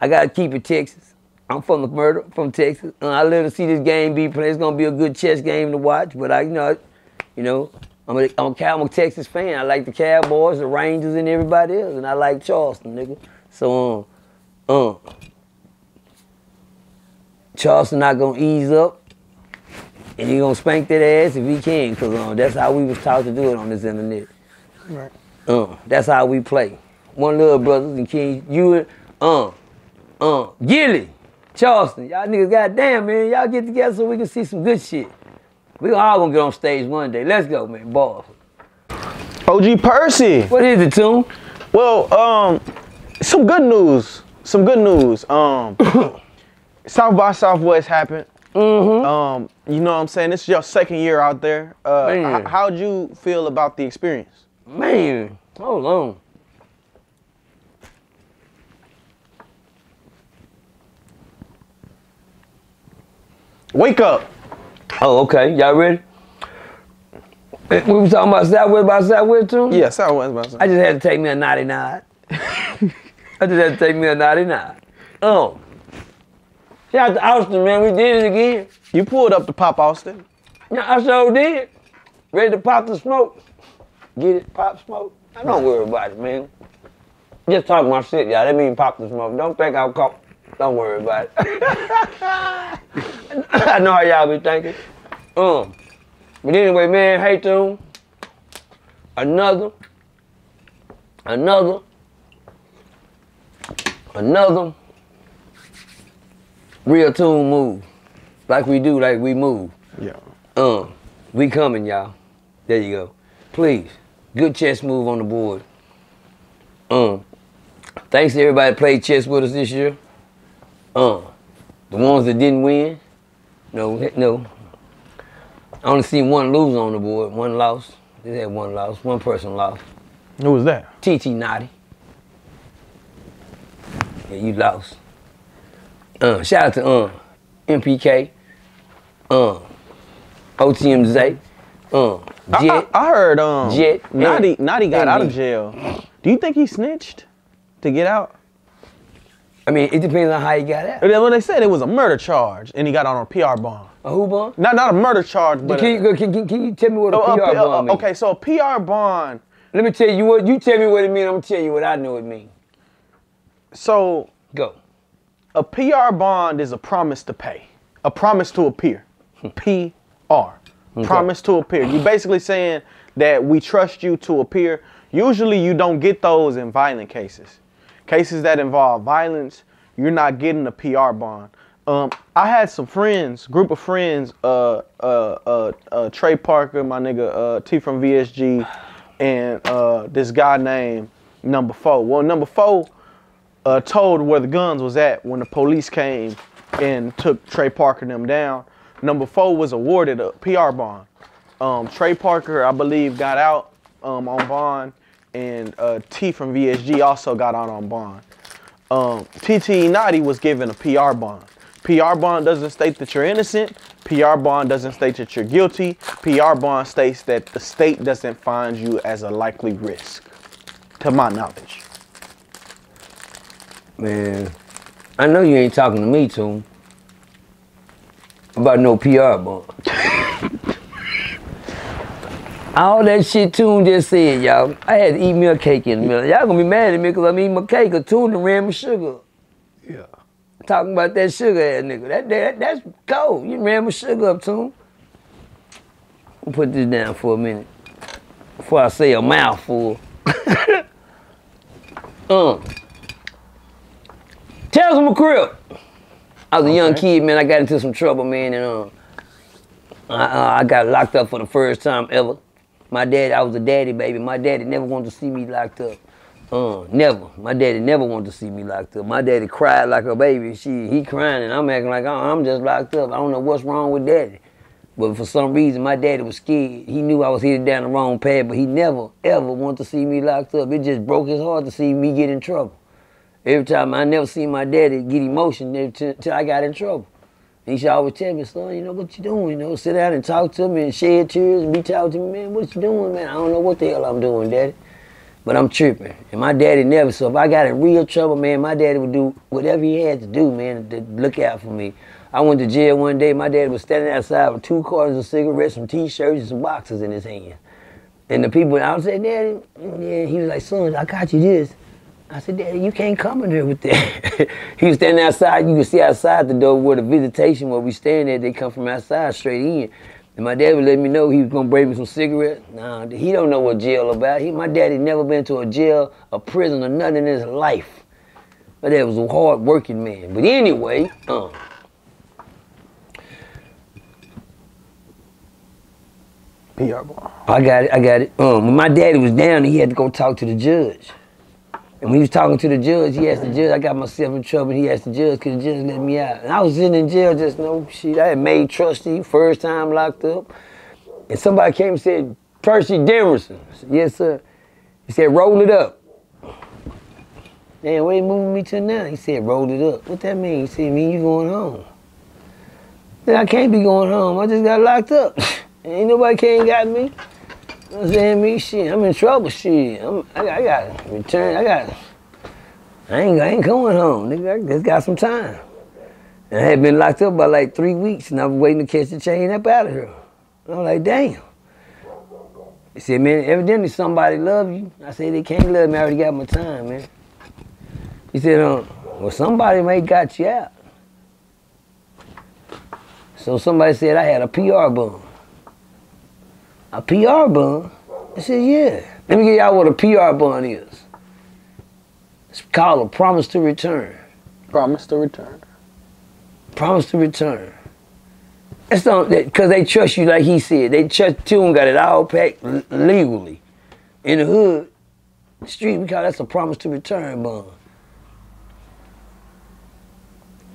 I got to keep it Texas. I'm from the murder, from Texas. I love to see this game be played. It's going to be a good chess game to watch. But, you know, I'm a Texas fan. I like the Cowboys, the Rangers, and everybody else, and I like Charleston, nigga. So, Charleston not gonna ease up, and he gonna spank that ass if he can, cause that's how we was taught to do it on this internet. Right. That's how we play. One love, brothers and kings. Gillie, Charleston, y'all niggas, goddamn man, y'all get together so we can see some good shit. We all gonna get on stage one day. Let's go, man. Ball. OG Percy. What is it, Tune? Well, some good news. Some good news. South by Southwest happened. Mm-hmm. You know what I'm saying? This is your second year out there. Man. How'd you feel about the experience? Man, hold on. Wake up. Oh, okay. Y'all ready? We were talking about Southwest by Southwest, too? Yeah, Southwest by Southwest. I just had to take me a 99. Oh. Shout out to Austin, man. We did it again. You pulled up to Pop Austin. Yeah, I sure did. Ready to pop the smoke. Get it? Pop smoke? I don't worry about it, man. Just talk my shit, y'all. That mean pop the smoke. Don't think I'll call. Don't worry about it. I know how y'all be thinking. But anyway, man, hey, Tune. Another real Tune move. Like we do, like we move. Yeah. We coming, y'all. There you go. Please, good chess move on the board. Thanks to everybody that played chess with us this year. The ones that didn't win, no. I only seen one loser on the board, one loss. They had one loss, one person lost. Who was that? T.T. Naughty. Yeah, you lost. Shout out to MPK, OTM Zay, Jet. I heard Jet. Naughty got out of jail. Do you think he snitched to get out? I mean, it depends on how he got out. Well, they said it was a murder charge, and he got on a PR bond. A who bond? Not a murder charge, but can you tell me what a PR bond means? Okay, so a PR bond. Let me tell you what. You tell me what it means. I'm gonna tell you what I know it means. So go. A PR bond is a promise to pay, a promise to appear. PR. Okay. Promise to appear. You're basically saying that we trust you to appear. Usually, you don't get those in violent cases. Cases that involve violence, you're not getting a PR bond. I had some friends, group of friends, Trey Parker, my nigga, T from VSG, and this guy named Number 4. Well, Number 4 told where the guns was at when the police came and took Trey Parker and them down. Number 4 was awarded a PR bond. Trey Parker, I believe, got out on bond. And T from VSG also got out on bond. T.T. Naughty was given a PR bond. PR bond doesn't state that you're innocent. PR bond doesn't state that you're guilty. PR bond states that the state doesn't find you as a likely risk, to my knowledge. Man, I know you ain't talking to me, Toon, about no PR bond. All that shit Toon just said, y'all. I had to eat me a cake in the middle. Y'all gonna be mad at me because I'm eating my cake or Toon done ran my sugar. Yeah. Talking about that sugar ass nigga. That's cold. You ran my sugar up, Toon. I'm gonna put this down for a minute before I say a mouthful. Tales from the Crib. I was a young kid, man. I got into some trouble, man, and I got locked up for the first time ever. My dad, I was a daddy baby. My daddy never wanted to see me locked up. Never. My daddy never wanted to see me locked up. My daddy cried like a baby. He crying and I'm acting like, oh, I'm just locked up. I don't know what's wrong with daddy. But for some reason, my daddy was scared. He knew I was headed down the wrong path, but he never, ever wanted to see me locked up. It just broke his heart to see me get in trouble. Every time I never seen my daddy get emotional until I got in trouble. And he should always tell me, son, you know, what you doing? You know, sit down and talk to me and shed tears and be talking to me, man, what you doing, man? I don't know what the hell I'm doing, daddy. But I'm tripping. And my daddy never, so if I got in real trouble, man, my daddy would do whatever he had to do, man, to look out for me. I went to jail one day. My dad was standing outside with 2 cartons of cigarettes, some T-shirts, and some boxes in his hand. And the people, I said, daddy, yeah, he was like, son, I got you this. I said, daddy, you can't come in here with that. He was standing outside. You could see outside the door where the visitation, where we stand at, they come from outside straight in. And my dad would let me know he was going to bring me some cigarettes. Nah, he don't know what jail about. My daddy never been to a jail, a prison, or nothing in his life. My dad was a hard-working man. But anyway, PR bond. I got it. When my daddy was down, he had to go talk to the judge. And when he was talking to the judge, he asked the judge, I got myself in trouble, and he asked the judge, could the judge let me out? And I was sitting in jail just, no shit, I had made trustee, first time locked up. And somebody came and said, Percy Demerson. I said, yes, sir. He said, roll it up. Man, where you moving me to now? He said, roll it up. What that mean? He said, mean you going home. I said, I can't be going home, I just got locked up. Ain't nobody came and got me. I'm saying me shit. I'm in trouble, shit. I got return. I ain't going home, nigga. I just got some time. And I had been locked up by like 3 weeks, and I was waiting to catch the chain up out of here. And I was like, damn. He said, man, evidently somebody love you. I said, they can't love me. I already got my time, man. He said, Well, somebody may got you out. So somebody said I had a PR boom. A PR boom? I said, yeah. Let me give y'all what a PR bond is. It's called a promise to return. Promise to return. Promise to return. That's not because they trust you, like he said. They trust you and got it all packed legally. In the hood, the street, we call that's a promise to return bond.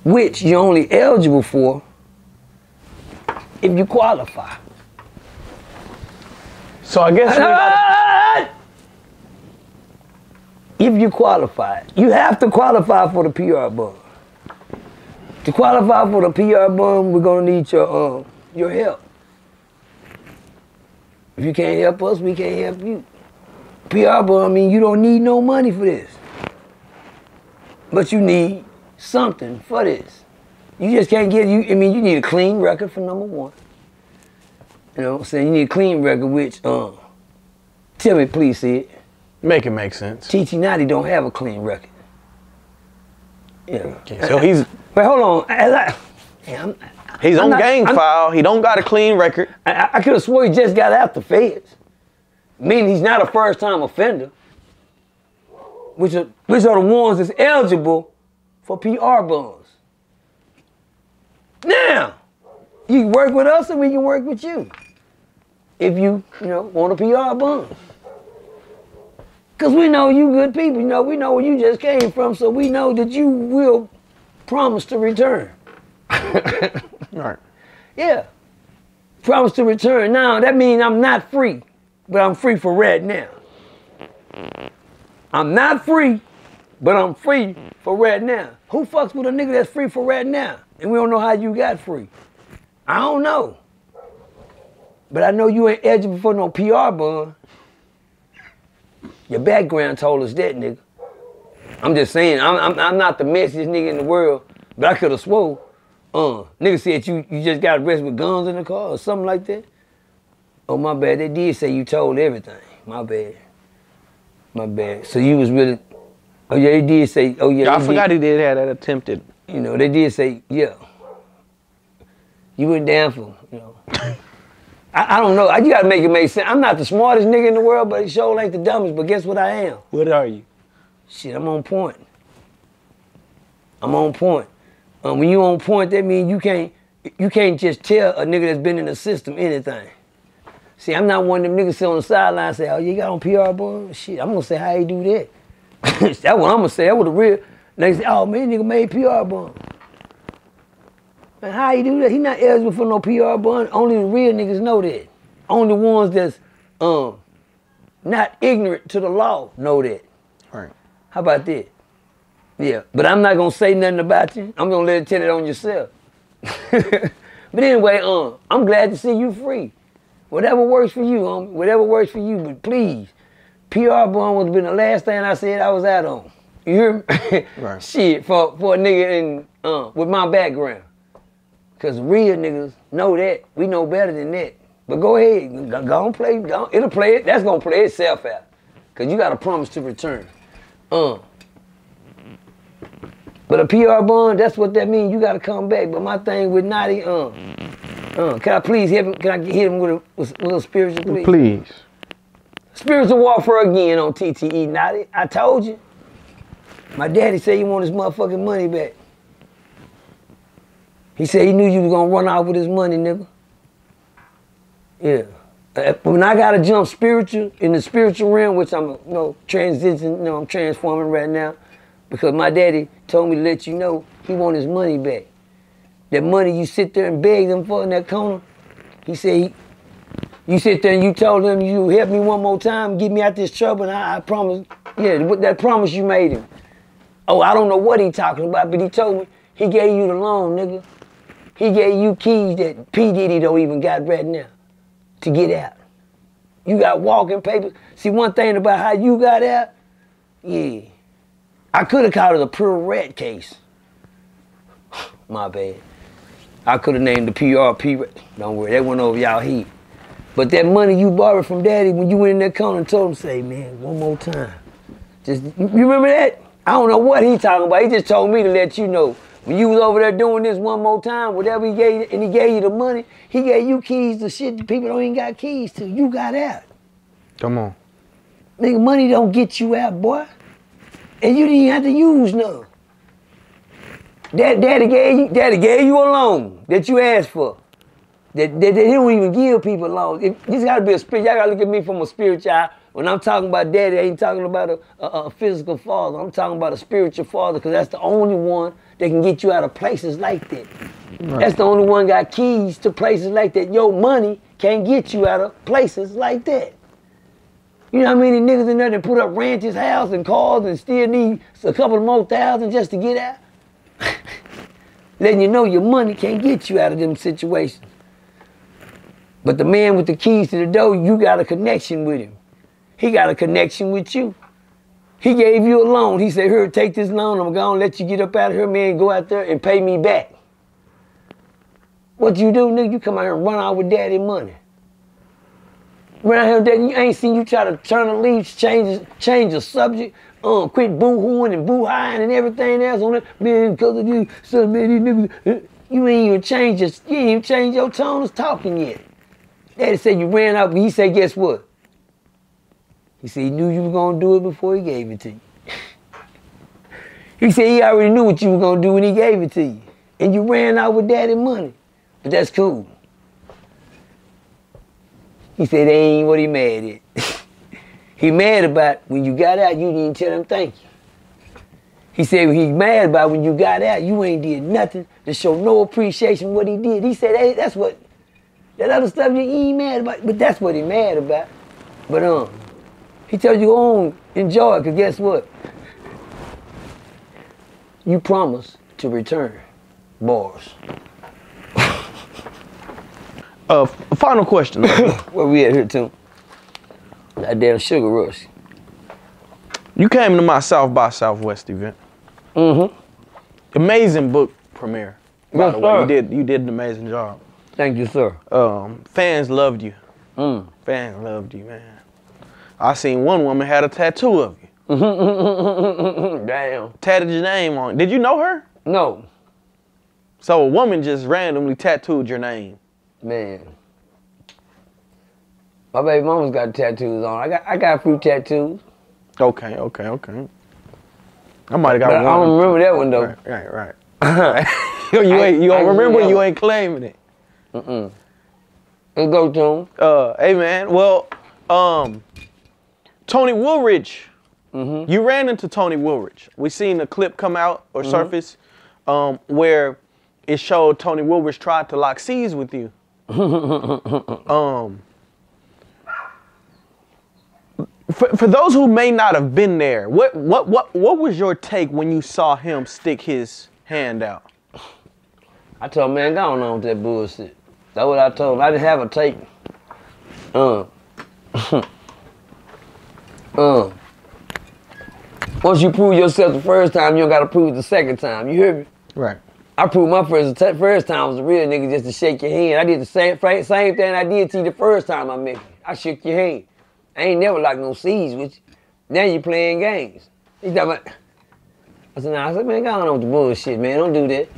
Which you're only eligible for if you qualify. So I guess if you qualify, you have to qualify for the PR bond. To qualify for the PR bond, we're gonna need your help. If you can't help us, we can't help you. PR bond means you don't need no money for this, but you need something for this. You just can't get you. I mean, you need a clean record for number one. You know what I'm saying? You need a clean record, which tell me, please, Sid. Make it make sense. T.T. Naughty don't have a clean record. Yeah. Okay, so he's. But hold on. He's on gang file. He don't got a clean record. I could have swore he just got out the feds. Meaning he's not a first-time offender. Which are the ones that's eligible for PR bonds. Now, you can work with us and we can work with you. If you want a PR bond. Because we know you good people. We know where you just came from, so we know that you will promise to return. Right. Yeah. Promise to return. Now, that means I'm not free, but I'm free for red now. I'm not free, but I'm free for red now. Who fucks with a nigga that's free for red now? And we don't know how you got free. I don't know. But I know you ain't eligible for no PR bond. Your background told us that, nigga. I'm just saying, I'm not the messiest nigga in the world, but I could have swore. Nigga said you just got arrested with guns in the car or something like that. Oh, my bad. They did say you told everything. My bad. My bad. So you was really... Oh, yeah, they did say... Oh, yeah, I forgot he did have that attempted. You know, they did say, yeah. You went down for, I don't know. You got to make it make sense. I'm not the smartest nigga in the world, but it sure ain't the dumbest. But guess what I am? What are you? Shit, I'm on point. I'm on point. When you on point, that means you can't just tell a nigga that's been in the system anything. See, I'm not one of them niggas sit on the sideline and say, oh, you got on PR, boy? Shit, I'm going to say how he do that. That's what I'm going to say. That was the real. They say, oh, man, nigga made PR, boy. Man, how you do that? He not eligible for no PR bond. Only the real niggas know that. Only the ones that's not ignorant to the law know that. Right. How about that? Yeah, but I'm not gonna say nothing about you. I'm gonna let it tell it on yourself. But anyway, I'm glad to see you free. Whatever works for you, homie. Whatever works for you, but please, PR bond would have been the last thing I said I was out on. You hear me? Right. Shit, for a nigga in with my background. Because real niggas know that. We know better than that. But go ahead. Go on play. Go on. It'll play it. That's going to play itself out. Because you got a promise to return. But a PR bond, that's what that means. You got to come back. But my thing with Naughty, can I please hit him? Can I hit him with a little spiritual please? Please. Spiritual warfare again on TTE, Naughty. I told you. My daddy said you want his motherfucking money back. He said he knew you was going to run off with his money, nigga. Yeah. When I got to jump spiritual, in the spiritual realm, which I'm transitioning, I'm transforming right now, because my daddy told me to let you know he want his money back. That money you sit there and beg them for in that corner, he said, you sit there and you told him you help me one more time, get me out this trouble, and I promise, yeah, that promise you made him. Oh, I don't know what he talking about, but he told me he gave you the loan, nigga. He gave you keys that P. Diddy don't even got right now to get out. You got walking papers. See, one thing about how you got out, yeah. I could have called it a pure rat case. My bad. I could have named the PRP. Don't worry, that went over y'all heat. But that money you borrowed from Daddy when you went in that corner and told him, say, man, one more time. Just, you remember that? I don't know what he talking about. He just told me to let you know. When you was over there doing this one more time, whatever he gave you, and he gave you the money, he gave you keys to shit that people don't even got keys to. You got out. Come on. Nigga, money don't get you out, boy. And you didn't have to use none. Daddy gave you a loan that you asked for. That they don't even give people loans. This got to be a spirit. Y'all got to look at me from a spiritual eye. When I'm talking about daddy, I ain't talking about a physical father. I'm talking about a spiritual father, because that's the only one that can get you out of places like that. Right. That's the only one got keys to places like that. Your money can't get you out of places like that. You know how many niggas in there that put up ranches, houses, and cars and still need a couple more thousand just to get out? Letting you know your money can't get you out of them situations. But the man with the keys to the door, you got a connection with him. He got a connection with you. He gave you a loan. He said, here, take this loan. I'm going to let you get up out of here, man, go out there and pay me back. What you do, nigga? You come out here and run out with daddy money. Run out here with daddy. You ain't seen you try to turn the leaves, change the subject, quit boo-hooing and boo-hieing and everything else on it. Man, because of you, so many niggas. You ain't even change your, you ain't even change your tone of talking yet. Daddy said you ran out, but he said, guess what? He said he knew you were going to do it before he gave it to you. He said he already knew what you were going to do when he gave it to you. And you ran out with daddy money. But that's cool. He said that ain't what he mad at. He mad about when you got out, you didn't tell him thank you. He said he's mad about when you got out, you ain't did nothing to show no appreciation for what he did. He said, hey, that's what, that other stuff he ain't mad about, but that's what he mad about. But he tells you go on, enjoy it, because guess what? You promise to return. Bars. Final question. Where we at here, too? That damn Sugar Rush. You came to my South by Southwest event. Mm-hmm. Amazing book premiere. By the way, you did an amazing job. Thank you, sir. Fans loved you. Mm. Fans loved you, man. I seen one woman had a tattoo of you. Damn. Tatted your name on. Did you know her? No. So a woman just randomly tattooed your name. Man. My baby mama's got tattoos on. I got a few tattoos. Okay. I might have got one. I don't remember that one, though. Right. you don't remember, you ain't claiming it. Mm-mm. Let's go to him. Hey, man. Well, Tony Woolridge. Mm-hmm. You ran into Tony Woolridge. We seen a clip come out or mm-hmm. surface where it showed Tony Woolridge tried to lock C's with you. For those who may not have been there, what was your take when you saw him stick his hand out? I told him, man, go on with that bullshit. That's what I told him. I didn't have a take. Once you prove yourself the first time, you don't gotta prove it the second time. You hear me? Right. I proved my first time was a real nigga just to shake your hand. I did the same thing I did to you the first time I met you. I shook your hand. I ain't never locked no C's with you. Now you playing games. He's talking about, I said, man, go on with the bullshit, man. Don't do that.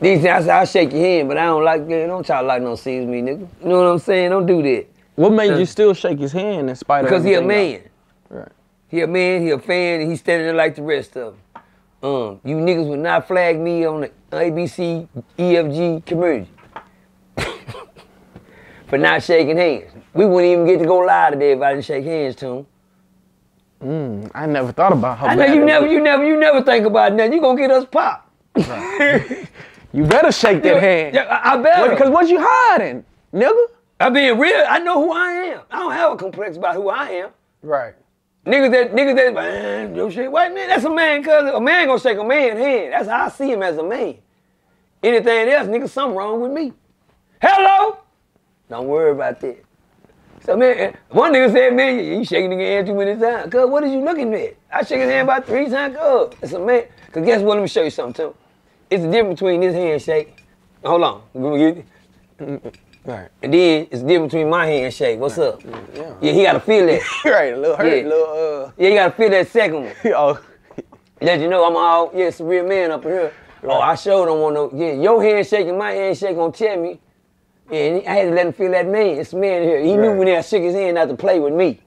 These I said, I'll shake your hand, but I don't like, man, don't try to lock no C's with me, nigga. You know what I'm saying? Don't do that. What made you still shake his hand in spite of everything? Because he a man. Right. He a man, he a fan, and he's standing there like the rest of them. You niggas would not flag me on the ABC, EFG community for not shaking hands. We wouldn't even get to go live today if I didn't shake hands to him. I never thought about how I know you never think about nothing. You gonna get us popped. Right. You better shake that hand. Yeah, I better. Because what you hiding, nigga? I being real, I know who I am. I don't have a complex about who I am. Right. Niggas that, man, yo shit, white man, that's a man, cuz. A man gonna shake a man's hand. That's how I see him as a man. Anything else, nigga, something wrong with me. Hello? Don't worry about that. So, man, one nigga said, man, you shaking nigga hand too many times. Cuz, what are you looking at? I shake his hand about 3 times, cuz. That's a man. Cuz, guess what? Let me show you something, too. It's the difference between this handshake. Hold on. Right. And then it's the difference between my handshake. What's up? Yeah, he gotta feel that. Right, a little hurt, a little. Yeah, he gotta feel that second one. Oh. Let you know I'm all, yeah, it's a real man up here. Right. Oh, I sure don't want no, yeah, your hand shaking, my hand shaking gonna tell me. Yeah, and I had to let him feel that man, it's man here. He knew when I shook his hand not to play with me.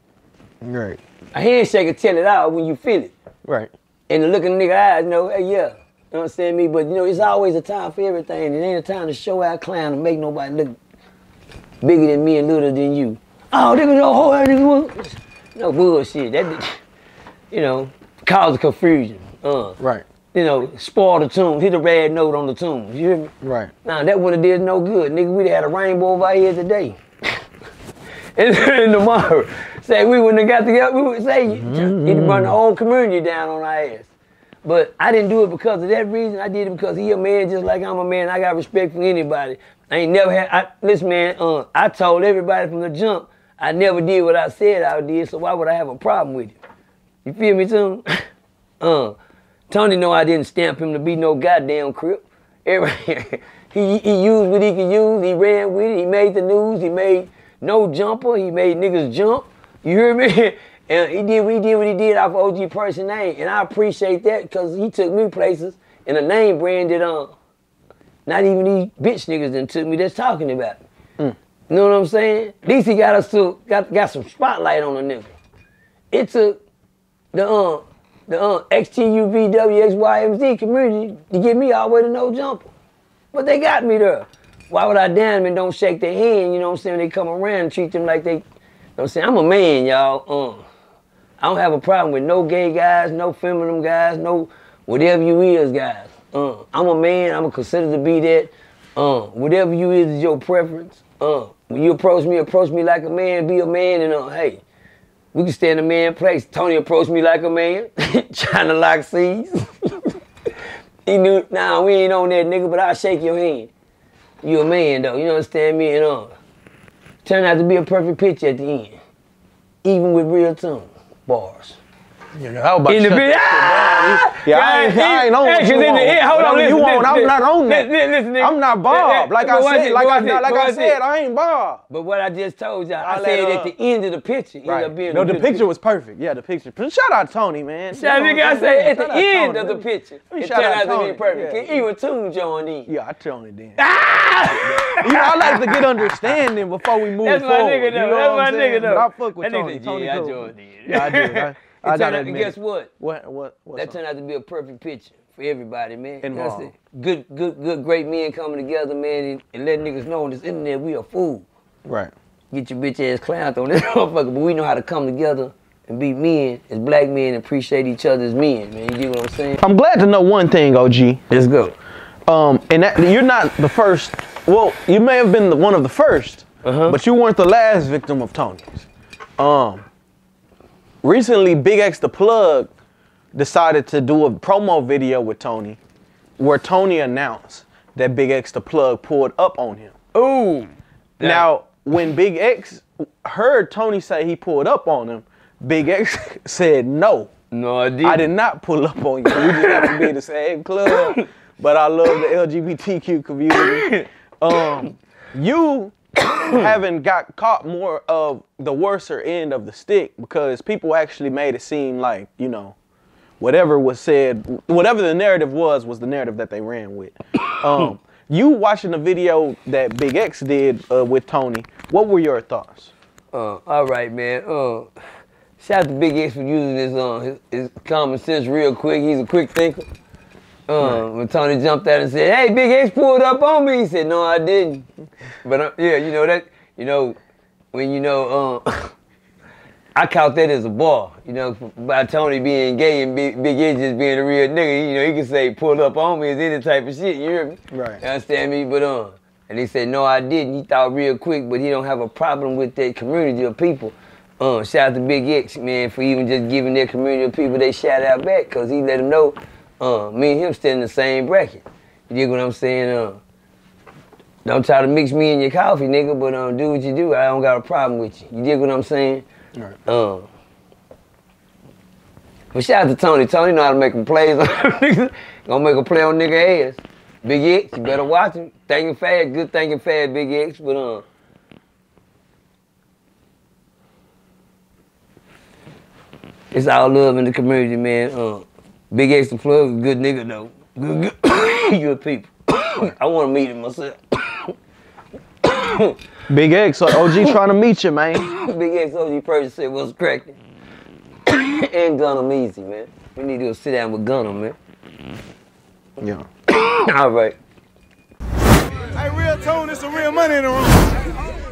Right. A handshake will tell it out when you feel it. Right. And the look in the nigga eyes, you know, hey, yeah. You understand me? But, you know, it's always a time for everything. It ain't a time to show our clown and make nobody look bigger than me and little than you. Oh, nigga, no whole ass nigga. No bullshit. That, you know, cause confusion. Right. You know, spoil the tune, hit a bad note on the tune. You hear me? Right. Nah, that would have did no good. Nigga, we'd have had a rainbow over here today. And then tomorrow, say we wouldn't have got together, we would say, he'd run the whole community down on our ass. But I didn't do it because of that reason. I did it because he a man just like I'm a man. I got respect for anybody. I ain't never had, listen man, I told everybody from the jump, I never did what I said I did, so why would I have a problem with it? You feel me, Tony? Tony know I didn't stamp him to be no goddamn crip. He used what he could use, he ran with it, he made the news, he made no jumper, he made niggas jump. You hear me? And he did what he did off OG person name, and I appreciate that because he took me places in a name brand that not even these bitch niggas done took me that's talking about me. You know what I'm saying? At least he got us to got some spotlight on the nigga. It took the XTUVWXYMZ community to get me all the way to no jumper, but they got me there. Why would I damn and don't shake their hand? You know what I'm saying? When they come around and treat them like they. You know what I'm saying? I'm a man, y'all. I don't have a problem with no gay guys, no feminine guys, no whatever you is guys. I'm a man, I'm considered to be that. Whatever you is your preference. When you approach me like a man, be a man, and hey, we can stay in a man place. Tony approached me like a man, trying to lock seeds. He knew, nah, we ain't on that nigga, but I'll shake your hand. You a man though, you understand me? And turned out to be a perfect picture at the end. Even with real tongue. Bars. You know, I was about in to the shut that shit down. Yeah, I ain't on what you want. I'm not on that. I'm not Bob. Like I said, I ain't Bob. But what I just told y'all, I said at the end of the picture. The picture was perfect. Yeah, the picture. Shout out Tony, man. I said at the end of the picture, it turned out to be perfect. Even Tune joined in. Yeah, I tuned in. I like to get understanding before we move forward. That's my nigga though. I fuck with Tony. Yeah, I joined in. Yeah, I do. And guess what? What? That turned out to be a perfect picture for everybody, man. Involved. That's it. Good, great men coming together, man, and letting niggas know on this internet we a fool. Right. Get your bitch ass clown on this motherfucker, but we know how to come together and be men as black men and appreciate each other as men, man. You get what I'm saying? I'm glad to know one thing, OG. Let's go. And that you're not the first. Well, you may have been one of the first, but you weren't the last victim of Tony's. Recently, Big X the Plug decided to do a promo video with Tony, where Tony announced that Big X the Plug pulled up on him. Ooh! Now, when Big X heard Tony say he pulled up on him, Big X said no. No, I didn't. I did not pull up on you. We just have to be in the same club, but I love the LGBTQ community. You haven't got caught more of the worser end of the stick because people actually made it seem like, you know, whatever was said, whatever the narrative was the narrative that they ran with. You watching the video that Big X did with Tony, what were your thoughts? All right, man. Shout out to Big X for using his common sense real quick. He's a quick thinker. When Tony jumped out and said, "Hey, Big X pulled up on me," he said, "No, I didn't." But yeah, you know that, you know, when you know, I count that as a bar, you know, by Tony being gay and Big X just being a real nigga. You know, he can say "pulled up on me" is any type of shit. You hear me? Right. You understand me? But and he said, "No, I didn't." He thought real quick, but he don't have a problem with that community of people. Shout out to Big X, man, for even just giving that community of people they shout out back, cause he let them know. Me and him still in the same bracket. You dig what I'm saying? Don't try to mix me in your coffee, nigga, but do what you do. I don't got a problem with you. You dig what I'm saying? Right. But shout out to Tony. Tony know how to make them plays on niggas. Gonna make a play on nigga ass. Big X, you better watch him. Thinking fast, good thinking fast, Big X, but it's all love in the community, man. Big X the Plug, good nigga though. Good good people. I want to meet him myself. Big X, OG trying to meet you, man. Big X, OG person said, what's cracking? And Gunham easy, man. We need to go sit down with Gunham, man. Yeah. All right. Hey, real tone, it's some real money in the room.